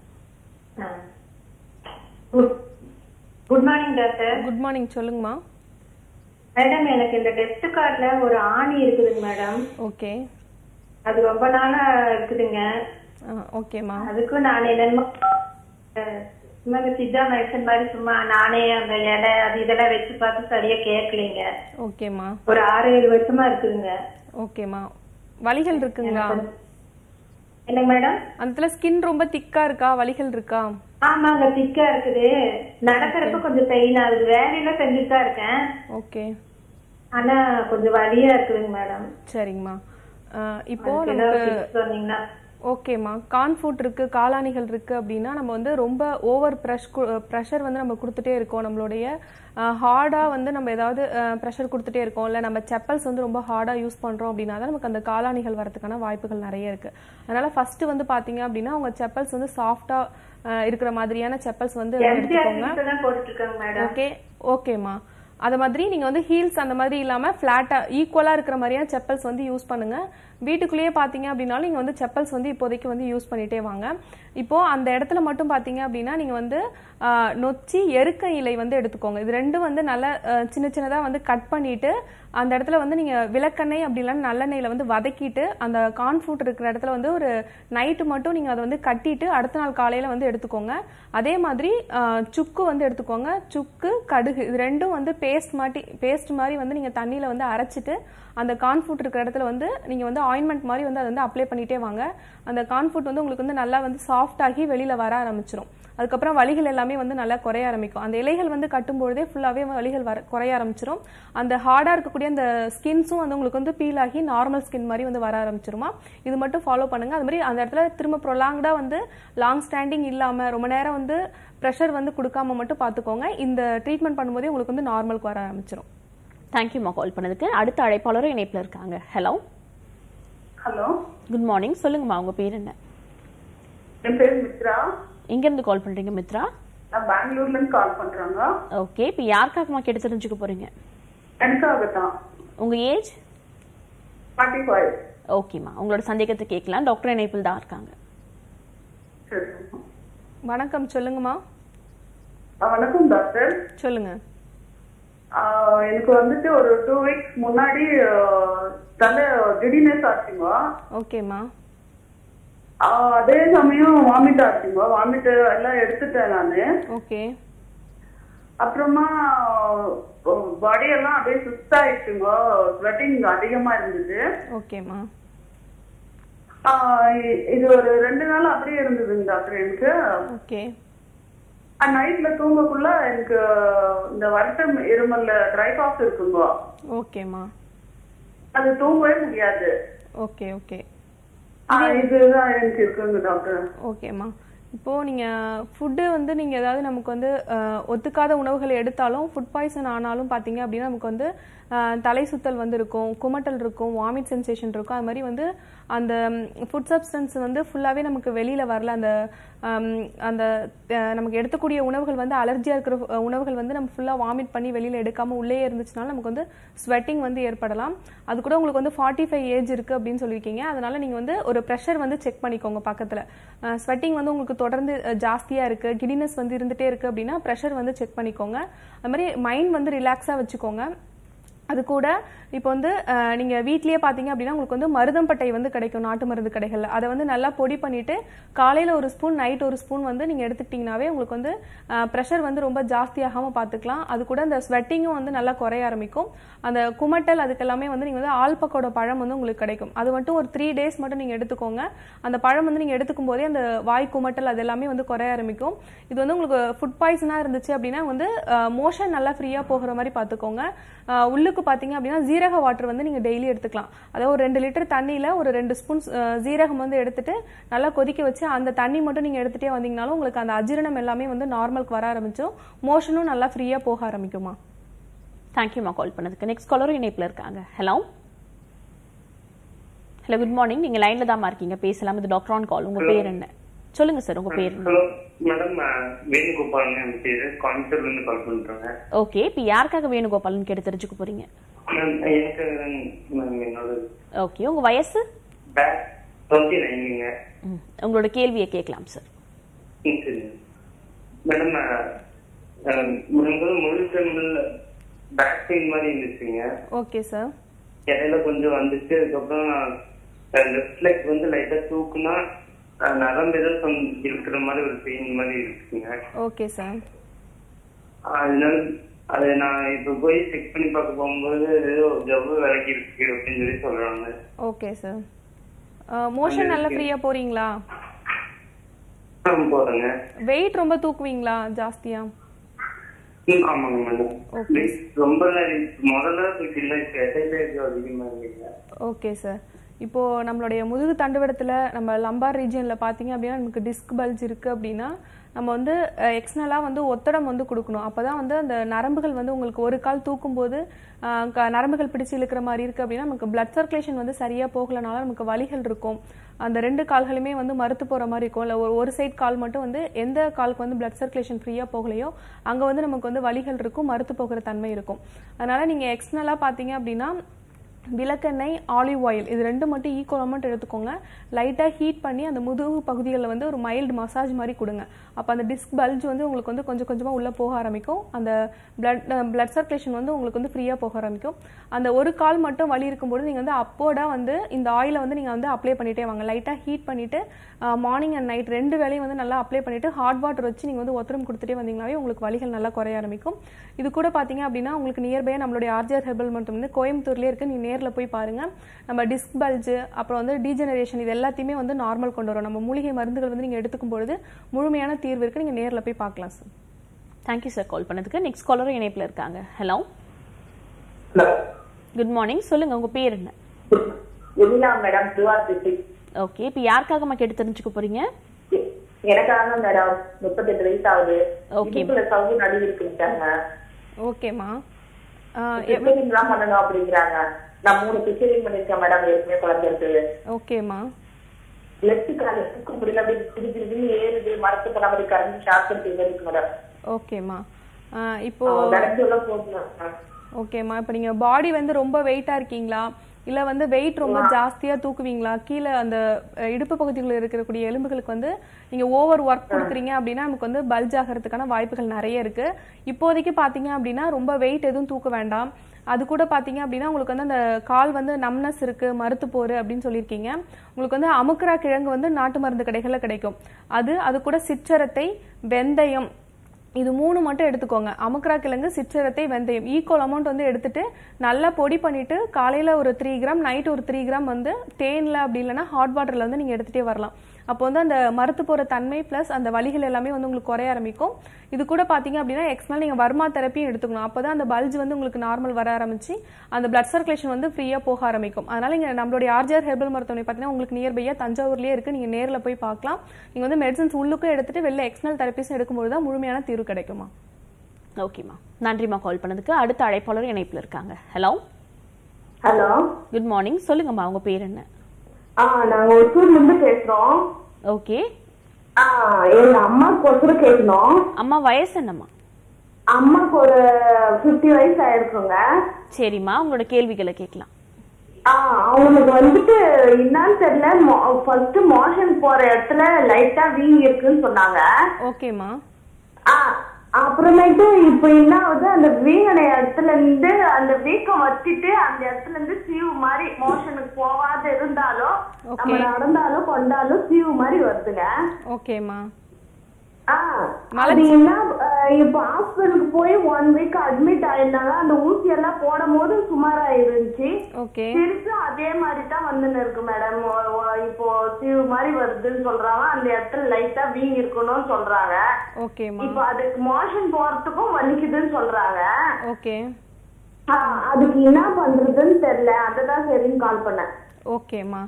Good morning doctor. Good morning, சொல்லுங்கம்மா. மேடம், எனக்கு இந்த டெஸ்ட் கார்ட்ல ஒரு ஆணி இருக்குதுங்க மேடம். ஓகே, அது ரொம்ப நாளா இருக்குதுங்க. ஓகேமா, அதுக்கு நான் என்னமோ சித்தா மெடிசன் மாதிரி சும்மா நானே அந்த இலை அது இதெல்லாம் வச்சு பார்த்து சரியா கேட்கலீங்க. ஓகேமா, ஒரு ஆறு ஏழு வருஷமா இருக்குதுங்க. ஓகேமா, வலிகள் இருக்குங்களா? என்ன மேடம், அந்த ஸ்கின் ரொம்ப திக்கா இருக்கா, வலிகள் இருக்கா? ஆமாங்க, திக்கா இருக்குது. நடக்கிறப்ப கொஞ்சம் பெயின் ஆகுது, வேலையில செஞ்சுட்டு தான் இருக்கேன். ஓகே, ஆனா கொஞ்சம் வலியா இருக்குதுங்க மேடம். சரிங்கம்மா, இப்போ சொன்னீங்கன்னா ஓகேம்மா. கான்ஃபுட் இருக்கு, காலாணிகள் இருக்கு அப்படின்னா நம்ம வந்து ரொம்ப ஓவர் ப்ரெஷ் ப்ரெஷர் வந்து நம்ம கொடுத்துட்டே இருக்கோம். நம்மளுடைய ஹார்டா வந்து நம்ம ஏதாவது ப்ரெஷர் கொடுத்துட்டே இருக்கோம், இல்லை நம்ம செப்பல்ஸ் வந்து ரொம்ப ஹார்டா யூஸ் பண்றோம் அப்படின்னா தான் நமக்கு அந்த காலாணிகள் வரதுக்கான வாய்ப்புகள் நிறைய இருக்கு. அதனால ஃபர்ஸ்ட் வந்து பாத்தீங்க அப்படின்னா உங்க செப்பல்ஸ் வந்து சாஃப்டா இருக்கிற மாதிரியான செப்பல்ஸ் வந்து எடுத்துக்கோங்க. ஓகே, ஓகேம்மா. அது மாதிரி நீங்கள் வந்து ஹீல்ஸ் அந்த மாதிரி இல்லாமல் ஃப்ளாட்டாக ஈக்குவலாக இருக்கிற மாதிரியான செப்பல்ஸ் வந்து யூஸ் பண்ணுங்கள். வீட்டுக்குள்ளேயே பார்த்தீங்க அப்படின்னாலும் நீங்கள் வந்து செப்பல்ஸ் வந்து இப்போதைக்கு வந்து யூஸ் பண்ணிகிட்டே வாங்க. இப்போது அந்த இடத்துல மட்டும் பார்த்தீங்க அப்படின்னா நீங்கள் வந்து நொச்சி எருக்க இலை வந்து எடுத்துக்கோங்க. இது ரெண்டும் வந்து நல்லா சின்ன சின்னதாக வந்து கட் பண்ணிவிட்டு அந்த இடத்துல வந்து நீங்கள் விளக்கெண்ணெய் அப்படி இல்லைன்னா நல்லெண்ணெயில் வந்து வதக்கிட்டு அந்த கான்ஃபுட் இருக்கிற இடத்துல வந்து ஒரு நைட்டு மட்டும் நீங்கள் அதை வந்து கட்டிட்டு அடுத்த நாள் காலையில் வந்து எடுத்துக்கோங்க. அதே மாதிரி சுக்கு வந்து எடுத்துக்கோங்க. சுக்கு, கடுகு, இது ரெண்டும் வந்து பேஸ்ட் மாட்டி பேஸ்ட் மாதிரி வந்து நீங்கள் தண்ணியில் வந்து அரைச்சிட்டு அந்த கான்ஃபுட் இருக்கிற இடத்துல வந்து நீங்கள் வந்து ஆயின்மெண்ட் மாதிரி வந்து அதை வந்து அப்ளை பண்ணிகிட்டே வாங்க. அந்த கான்ஃபுட் வந்து உங்களுக்கு வந்து நல்லா வந்து சாஃப்டாகி வெளியில் வர ஆரம்பிச்சிடும். அதுக்கப்புறம் வலிகள் எல்லாமே வந்து நல்லா குறைய ஆரம்பிக்கும். அந்த இலைகள் வந்து கட்டும்பொழுதே ஃபுல்லாகவே வலிகள் வர குறைய ஆரம்பிச்சிடும். அந்த ஹார்டாக இருக்கக்கூடிய அந்த ஸ்கின்ஸும் வந்து உங்களுக்கு வந்து பீல் ஆகி நார்மல் ஸ்கின் மாதிரி வந்து வர ஆரம்பிச்சிருமா. இது மட்டும் ஃபாலோ பண்ணுங்கள். அது மாதிரி அந்த இடத்துல திரும்ப ப்ரொலாங்டாக வந்து லாங் ஸ்டாண்டிங் இல்லாமல் ரொம்ப நேரம் வந்து ப்ரெஷர் வந்து கொடுக்காம மட்டும் பார்த்துக்கோங்க. இந்த ட்ரீட்மெண்ட் பண்ணும்போதே உங்களுக்கு வந்து நார்மலுக்கு வர ஆரம்பிச்சிடும். தேங்க்யூமா கால் பண்ணதுக்கு. அடுத்த அழைப்பாளரும் இணைப்பில் இருக்காங்க. ஹலோ ஹலோ, குட் மார்னிங், சொல்லுங்கம்மா. உங்கள் பேர் என்ன? என் பேர் மித்ரா. எங்க இருந்து கால் பண்றீங்க மித்ரா? நான் பெங்களூர்ல இருந்து கால் பண்றேங்க. ஓகே, இப்போ யார்காகமா கேட்டு தெரிஞ்சுக்க போறீங்க? எனக்காக தான். உங்க ஏஜ் forty-five. ஓகேமா, உங்களோட சந்தேகத்தை கேட்கலாம். டாக்டர் அனிதா தான் இருக்காங்க. வணக்கம், சொல்லுங்கம்மா. வணக்கம் டாக்டர், சொல்லுங்க. எனக்கு வந்துட்டு ஒரு டூ வீக்ஸ் முன்னாடி தலை திடீர்னு ஆச்சுங்க. ஓகேம்மா. அதே சமயம் வாமிட் ஆச்சுங்க. வாமிட் எல்லாம் எடுத்துட்டேன் நானு. ஓகே. அப்புறமா பாடியெல்லாம் அப்படியே சுஸ்ட் ஆயிடுச்சுங்க. பிளட்டிங் அதிகமா இருந்தது. ஓகேம்மா. இது ஒரு ரெண்டு நாள் அப்படியே இருந்ததுங்க டாக்டர் எனக்கு. ஓகே. நைட்ல தூங்கக்குள்ள எனக்கு இந்த வருத்தம் இருமல்ல ட்ரை காஃப் இருக்குங்க. ஓகேம்மா. அது தூங்கவே முடியாது. Okay okay. இதுதான் எனக்கு இருக்குங்க டாக்டர். ஓகேம்மா. இப்போ நீங்க ஃபுட்டு வந்து நீங்க ஏதாவது நமக்கு வந்து ஒத்துக்காத உணவுகளை எடுத்தாலும் ஃபுட் பாய்சன் ஆனாலும் பாத்தீங்க அப்படின்னா நமக்கு வந்து தலை சுத்தல் வந்து இருக்கும், குமட்டல் இருக்கும், வாமிட் சென்சேஷன் இருக்கும். அது மாதிரி வந்து அந்த ஃபுட் சப்ஸ்டன்ஸ் வந்து ஃபுல்லாவே நமக்கு வெளியில வரல. அந்த அந்த நமக்கு எடுத்துக்கூடிய உணவுகள் வந்து அலர்ஜியா இருக்கிற உணவுகள் வந்து நம்ம ஃபுல்லா வாமிட் பண்ணி வெளியில எடுக்காம உள்ளே இருந்துச்சுனால நமக்கு வந்து ஸ்வெட்டிங் வந்து ஏற்படலாம். அது கூட உங்களுக்கு வந்து ஃபார்ட்டி ஃபைவ் ஏஜ் இருக்கு அப்படின்னு சொல்லியிருக்கீங்க. அதனால நீங்க வந்து ஒரு ப்ரெஷர் வந்து செக் பண்ணிக்கோங்க பக்கத்துல. ஸ்வெட்டிங் வந்து உங்களுக்கு தொடர்ந்து ஜாஸ்தியா இருக்கு, கிடினஸ் வந்து இருந்துட்டே இருக்கு அப்படின்னா ப்ரெஷர் வந்து செக் பண்ணிக்கோங்க. அது மாதிரி மைண்ட் வந்து ரிலாக்ஸா வச்சுக்கோங்க. அது கூட இப்போ வந்து நீங்க வீட்லயே பாத்தீங்க அப்படின்னா உங்களுக்கு வந்து மருதம்பட்டை வந்து கிடைக்கும் நாட்டு மருந்து கடைகள்ல. அதை வந்து நல்லா பொடி பண்ணிட்டு காலையில ஒரு ஸ்பூன் நைட் ஒரு ஸ்பூன் வந்து நீங்க எடுத்துக்கிட்டீங்கன்னாவே உங்களுக்கு வந்து ப்ரெஷர் வந்து ரொம்ப ஜாஸ்தியாகாம பாத்துக்கலாம். அது கூட அந்த ஸ்வெட்டிங்கும் வந்து நல்லா குறைய ஆரம்பிக்கும். அந்த குமட்டல் அதுக்கெல்லாமே வந்து நீங்க வந்து ஆல்பக்கோட பழம் வந்து உங்களுக்கு கிடைக்கும். அது மட்டும் ஒரு த்ரீ டேஸ் மட்டும் நீங்க எடுத்துக்கோங்க. அந்த பழம் வந்து நீங்க எடுத்துக்கும் போதே அந்த வாய் குமட்டல் அது எல்லாமே வந்து குறைய ஆரம்பிக்கும். இது வந்து உங்களுக்கு ஃபுட் பாய்சனா இருந்துச்சு அப்படின்னா வந்து மோஷன் நல்லா ஃப்ரீயா போகிற மாதிரி பாத்துக்கோங்க. உள்ளுக்கு பாத்தீங்க அப்படின்னா ஜீரக வாட்டர் வந்து நீங்க டெய்லி எடுத்துக்கலாம். அதாவது ஒரு ரெண்டு லிட்டர் தண்ணியில ஒரு ரெண்டு ஸ்பூன் ஜீரகம் வந்து எடுத்துட்டு நல்லா கொதிக்க வச்சு அந்த தண்ணி மட்டும் நீங்க எடுத்துட்டே வந்தீங்கனாலும் உங்களுக்கு அந்த அஜீரணம் எல்லாமே வந்து நார்மலுக்கு வர ஆரம்பிச்சோம். மோஷனும் நல்லா ஃப்ரீயா போக ஆரம்பிக்குமா. தேங்க்யூமா கால் பண்ணதுக்கு. நெக்ஸ்ட் காலர் இணைப்புல இருக்காங்க. Hello hello, good morning. நீங்க லைன்ல தான் இருக்கீங்க, பேசலாம். இது டாக்டர் ஆன் கால். உங்க பேர் என்ன சொல்லுங்க சார். உங்க பேர் ஹலோ மேடம். வேணுகோபால் நான் பேரு. கான்சர்ல இருந்து கால் பண்றேன். ஓகே, இப்போ யாருக்காக வேணுகோபால்னு கேட்டு தெரிஞ்சுக்க போறீங்க? எனக்கு என்னோட ஓகே. உங்க வயசு? இருபத்தி ஒன்பது. உங்களோட கேள்வியை கேட்கலாம் சார். மேடம் உங்களுக்கு முழு டெம்பிள் பேக் பெயின் மாதிரி இருந்துச்சுங்க. Okay sir. இடையில கொஞ்சம் வந்துச்சு. அதுக்கப்புறம் லெஃப்ட் லெக் வந்து லைட்டா தூக்குனா நரம்பு ஏதோ இருக்கிற மாதிரி ஒரு பெயின் மாதிரி இருக்குங்க. Okay sir. அதனால அது நான் இப்போ போய் செக் பண்ணி பார்க்க போகும்போது ஏதோ ஜவ்வு விலகி இருக்கு அப்படின்னு சொல்லி சொல்றாங்க. Okay sir. மோஷன் நல்லா ஃப்ரீயா போறீங்களா? போறேங்க. வெயிட் ரொம்ப தூக்குவீங்களா ஜாஸ்தியா? ஆமாங்க மேடம். ஓகே. ரொம்ப முதல்ல இல்லை அதிகமா இருக்குங்க. Okay sir. இப்போ நம்மளுடைய முதுகு தண்டுவடத்துல நம்ம லம்பார் ரீஜியன்ல பாத்தீங்க அப்படின்னா நமக்கு டிஸ்க் பல்ஜ் இருக்கு அப்படின்னா நம்ம வந்து எக்ஸ்டர்னலா வந்து ஒத்தடம் வந்து கொடுக்கணும். அப்பதான் வந்து அந்த நரம்புகள் வந்து உங்களுக்கு ஒரு கால் தூக்கும் போது நரம்புகள் பிடிச்சு இழுக்கிற மாதிரி இருக்கு அப்படின்னா நமக்கு பிளட் சர்க்குலேஷன் வந்து சரியா போகலனால நமக்கு வலிகள் இருக்கும். அந்த ரெண்டு கால்களுமே வந்து மறுத்து போற மாதிரி இருக்கும். இல்லை ஒரு ஒரு சைட் கால் மட்டும் வந்து எந்த காலுக்கு வந்து பிளட் சர்க்குலேஷன் ஃப்ரீயா போகலையோ அங்க வந்து நமக்கு வந்து வலிகள் இருக்கும், மறுத்து போகிற தன்மை இருக்கும். அதனால நீங்க எக்ஸ்டர்னலா பாத்தீங்க அப்படின்னா விளக்கெண்ணெய், ஆலிவ் ஆயில் இது ரெண்டு மட்டும் ஈக்குவல் அமௌண்ட் எடுத்துக்கோங்க. லைட்டாக ஹீட் பண்ணி அந்த முதுகு பகுதிகளில் வந்து ஒரு மைல்டு மசாஜ் மாதிரி கொடுங்க. அப்போ அந்த டிஸ்க் பல்ஜ் வந்து உங்களுக்கு வந்து கொஞ்சம் கொஞ்சமாக உள்ளே போக ஆரம்பிக்கும். அந்த பிளட் பிளட் சர்க்குலேஷன் வந்து உங்களுக்கு வந்து ஃப்ரீயாக போக ஆரம்பிக்கும். அந்த ஒரு கால் மட்டும் வலி இருக்கும்போது நீங்கள் வந்து அப்போடா வந்து இந்த ஆயிலை வந்து நீங்கள் வந்து அப்ளை பண்ணிகிட்டே வாங்க. லைட்டாக ஹீட் பண்ணிவிட்டு மார்னிங் அண்ட் நைட் ரெண்டு வேலையும் வந்து நல்லா அப்ளை பண்ணிவிட்டு ஹாட் வாட்டர் வச்சு நீங்கள் வந்து ஒத்தரம் கொடுத்துட்டே வந்தீங்கன்னாவே உங்களுக்கு வலிகள் நல்லா குறைய ஆரம்பிக்கும். இது கூட பார்த்தீங்க அப்படின்னா உங்களுக்கு நியர்பை நம்மளுடைய ஆர்ஜிஆர் ஹெர்பல் மருத்துவம் வந்து கோயம்புத்தூர்லேயே இருக்குது. நீங்கள் நேரில் போய் பாருங்க. நம்ம டிஸ்க் பல்ஜ் அப்புறம் வந்து டீஜெனரேஷன் இது எல்லாத்தையுமே வந்து நார்மல் கொண்டு வரும். நம்ம மூலிகை மருந்துகள் வந்து நீங்க எடுத்துக்கும் பொழுது முழுமையான தீர்வு இருக்கு. நீங்க நேரில் போய் பார்க்கலாம் சார். தேங்க்யூ சார் கால் பண்ணதுக்கு. நெக்ஸ்ட் காலர் இணைப்புல இருக்காங்க. ஹலோ ஹலோ, குட் மார்னிங், சொல்லுங்க. உங்க பேர் என்ன? எமிலா மேடம், திருவாரூர். ஓகே, இப்போ யாருக்காக நம்ம கேட்டு தெரிஞ்சுக்க போறீங்க? எனக்காக மேடம், முப்பத்தெட்டு வயசு ஆகுது. ஓகே, இதுல சவுதி நடுவு இருக்குங்க. ஓகேமா. எப்படிலாம் பண்ணணும் அப்படிங்கறாங்க. நான் மூணு பிசிரிங் பண்ணிருக்கேன் மேடம். ஏற்கனவே குழந்தைக்கு. ஓகேமா. லெஃப்ட் கால் தூக்க முடியல, அப்படியே திருப்பி திருப்பி ஏறுது, மரத்து போன மாதிரி கரண்ட் ஷாக் இருக்கு மேடம். ஓகேமா. இப்போ நடந்து எல்லாம் போகணும். Okay ma, ipo neenga body vandu romba weight ah irkingla illa vandu weight romba jaasthiya thookuvingla keela and iduppu pagathiyula irukra kudiya elumbugalukku vandu neenga over work kodukringa appadina namukku vandu bulge agiradhukana vaaypugal nariya irukku ipodikku pathinga appadina romba weight edhum thookuvendam அது கூட பாத்தீங்க அப்படினா உங்களுக்கு வந்து அந்த கால் வந்து numbness இருக்கு மறுத்து போற அப்படினு சொல்லிருக்கீங்க உங்களுக்கு வந்து அமுக்ரா கிழங்கு வந்து நாட்டு மருந்து கடைகள்ல கிடைக்கும் அது அது கூட சிற்றரத்தை வெந்தயம் இது மூணு மட்டும் எடுத்துக்கோங்க அமுக்ரா கிழங்கு சிற்றரத்தை வெந்தயம் ஈக்குவல் amount வந்து எடுத்துட்டு நல்லா பொடி பண்ணிட்டு காலையில ஒரு three கிராம் நைட் ஒரு three கிராம் வந்து தேன்ல அப்படி இல்லனா ஹாட் வாட்டர்ல வந்து நீங்க எடுத்துட்டே வரலாம் அப்போ வந்து அந்த மறுத்து போற தன்மை பிளஸ் அந்த வலிகள் எல்லாமே வந்து உங்களுக்கு குறைய ஆரம்பிக்கும் இது கூட பாத்தீங்க அப்படினா எக்ஸ்டர்னல் நீங்க வர்மா தெரபி எடுத்துக்கணும் அப்பதான் அந்த பல்ஜ் வந்து உங்களுக்கு நார்மல் வர ஆரம்பிச்சி அந்த blood circulation வந்து ஃப்ரீயா போக ஆரம்பிக்கும் அதனால இங்க நம்மளுடைய ஆர்ஜர் ஹெர்பல் மருத்துவமனை பாத்தீங்கன்னா உங்களுக்கு நியர் பையா தஞ்சாவூர்லயே இருக்கு நீங்க நேர்ல போய் பார்க்கலாம் நீங்க வந்து மெடிசன்ஸ் உள்ளுக்கு எடுத்துட்டு வெல்ல எக்ஸ்டர்னல் தெரபிஸ் எடுக்கும்போது தான் முழுமையான தீர்வு கிடைக்குமா ஓகே மா நன்றிமா கால் பண்ணதுக்கு அடுத்த அழைப்பாளர் இணைப்பில் இருக்காங்க ஹலோ ஹலோ குட் மார்னிங் சொல்லுங்கமா உங்க பேர் என்ன ஆ நான் ஒசூர்ல இருந்து பேசுறோம் ஓகே ஆ என் அம்மா கொசுர கேக்குறோம் அம்மா வயசு என்னம்மா அம்மா ஒரு fifty வயசு ஆயிருக்குங்க சரிமா உங்களோட கேள்விகளை கேட்கலாம் ஆ அவங்களுக்கு வந்துட்டு இன்னால தெரியல ஃபர்ஸ்ட் மோஷன் போற இடத்துல லைட்டா வீங்கி இருக்குன்னு சொன்னாங்க ஓகேமா ஆ அப்புறமேட்டு இப்போ என்ன ஆகுது அந்த வீங்கன இடத்துல இருந்து அந்த வீக்கம் வத்திட்டு அந்த இடத்துல இருந்து சீவு மாதிரி மோஷனுக்கு போகாத இருந்தாலும் நம்ம நடந்தாலும் கொண்டாலும் சீவு மாதிரி வருதுங்க ஓகேமா ஆ மலடினா இப்போ ஹாஸ்பிடலுக்கு போய் one week அட்மிட் ஆயிட்டாங்க அந்த ஊசி எல்லாம் போடும்போது சுமாரா இருந்துச்சு ஓகே திருப்பி அதே மாதிரி தான் வந்துன்னு இருக்கு மேடம் இப்போ சீவு மாதிரி வருதுன்னு சொல்றாங்க அந்த இடத்துல லைட்டா வீங்கி இருக்குன்னு சொல்றாங்க ஓகேமா இப்போ அதுக்கு மோஷன் போறதுக்கு வலிக்குதுன்னு சொல்றாங்க ஓகே அதுக்கு என்ன பண்றதுன்னு தெரியல அததான் சரின்னு கால் பண்ணேன் ஓகேமா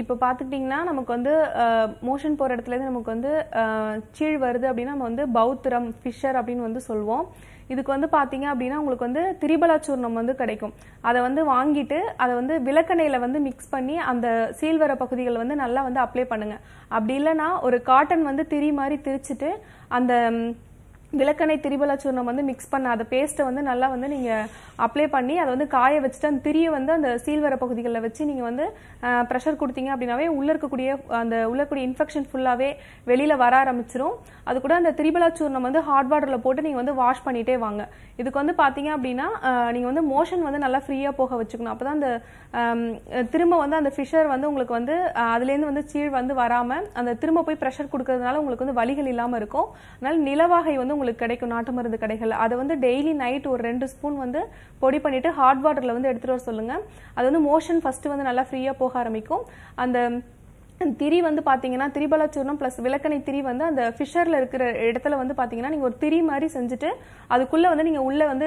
இப்போ பாத்துக்கிட்டீங்கன்னா நமக்கு வந்து மோஷன் போற இடத்துல இருந்து நமக்கு வந்து சீழ் வருது அப்படினா நம்ம வந்து பௌத்ரம் ஃபிஷர் அப்படினு வந்து சொல்வோம் இதுக்கு வந்து பாத்தீங்க அப்படினா உங்களுக்கு வந்து திரிபலாச்சூர்ணம் வந்து கிடைக்கும் அதை வந்து வாங்கிட்டு அதை வந்து விளக்கெண்ணெயில வந்து மிக்ஸ் பண்ணி அந்த சீல்வர பகுதிகளை வந்து நல்லா வந்து அப்ளை பண்ணுங்க அப்படி இல்லனா ஒரு காட்டன் வந்து திரி மாதிரி திரிச்சிட்டு அந்த விளக்கெண்ணெய் திரிபலாச்சூர்ணம் வந்து mix பண்ண அந்த பேஸ்ட் வந்து நல்லா வந்து நீங்க அப்ளை பண்ணி அத வந்து காய வச்சிட்டு அந்த திரிய வந்து அந்த சீல்வர பகுதிகளல வச்சி நீங்க வந்து பிரஷர் கொடுத்தீங்க அப்படினாவே உள்ள இருக்க கூடிய அந்த உள்ள கூடிய இன்ஃபெக்ஷன் ஃபுல்லாவே வெளியில வர ஆரம்பிச்சிரும் அது கூட அந்த திரிபலாச்சூர்ணம் வந்து ஹாட் வாட்டர்ல போட்டு நீங்க வந்து வாஷ் பண்ணிட்டே வாங்க இதுக்கு வந்து பாத்தீங்க அப்படினா நீங்க வந்து மோஷன் வந்து நல்லா ஃப்ரீயா போக வச்சுக்கணும் அப்பதான் அந்த திரும்ப வந்து அந்த ஃபிஷர் வந்து உங்களுக்கு வந்து அதிலே இருந்து வந்து சீழ் வந்து வராம அந்த திரும்ப போய் பிரஷர் கொடுக்கிறதுனால உங்களுக்கு வந்து வலிகள் இல்லாம இருக்கும் அதனால நிலவாகை வந்து உங்களுக்கு கிடைக்கும் நாட்டு மருந்து கடைகள் அது வந்து டெய்லி நைட் ஒரு two ஸ்பூன் வந்து பொடி பண்ணிட்டு ஹாட் வாட்டர்ல வந்து எடுத்துட்டு வர சொல்லுங்க அது வந்து மோஷன் ஃபர்ஸ்ட் வந்து நல்லா ஃப்ரீயா போக ஆரம்பிக்கும் அந்த திரி வந்து பாத்தீங்கன்னா திரிபலாச்சூர்ணம் பிளஸ் விளக்கெண்ணெய் திரி வந்து அந்த ஃபிஷர்ல இருக்கிற இடத்துல வந்து பாத்தீங்கன்னா நீங்க ஒரு திரி மாதிரி செஞ்சுட்டு அதுக்குள்ள வந்து நீங்க உள்ள வந்து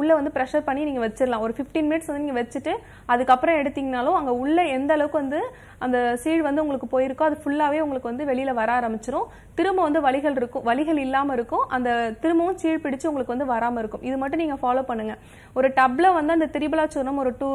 உள்ள வந்து பிரஷர் பண்ணி நீங்க வெச்சிரலாம் ஒரு fifteen minutes வந்து நீங்க வெச்சிட்டு அதுக்கு அப்புறம் எடுத்தீங்கனாலோ அங்க உள்ள எந்த அளவுக்கு வந்து அந்த சீழ் வந்து உங்களுக்கு போயிருக்கோ அது ஃபுல்லாவே உங்களுக்கு வந்து வெளியில வர ஆரம்பிச்சிரும் திரும்ப வந்து வலிகள் இருக்கும் வலிகள் இல்லாம இருக்கும் அந்த திரும்பவும் சீழ் பிடிச்சு உங்களுக்கு வந்து வராம இருக்கும் இது மட்டும் நீங்க ஃபாலோ பண்ணுங்க ஒரு டப்ல வந்து அந்த திரிபலாச்சூர்ணம் ஒரு two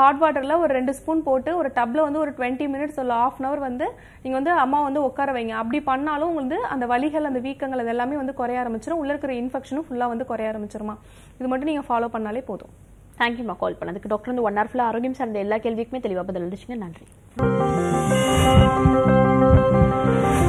ஹாட் வாட்டர்ல ஒரு two ஸ்பூன் போட்டு ஒரு டப்ல வந்து ஒரு twenty minutes இல்ல half வந்து நீங்க வந்து அம்மா வந்து உட்கார வைங்க அப்படி பண்ணாலும் உங்களுக்கு அந்த வலிகள் அந்த வீக்கங்கள் எல்லாமே வந்து குறைய ஆரம்பிச்சிரும் உள்ள இருக்கிற இன்ஃபெக்ஷனும் ஃபுல்லா வந்து குறைய ஆரம்பிச்சிருமா இது மட்டும் நீங்க ஃபாலோ பண்ணாலே போதும் थैंक यू மா கால் பண்ணதுக்கு டாக்டர் வந்து one hour full ஆரோக்கியம் சார்ந்த எல்லா கேள்விக்குமே தெளிவா பதில் அளிச்சிங்க நன்றி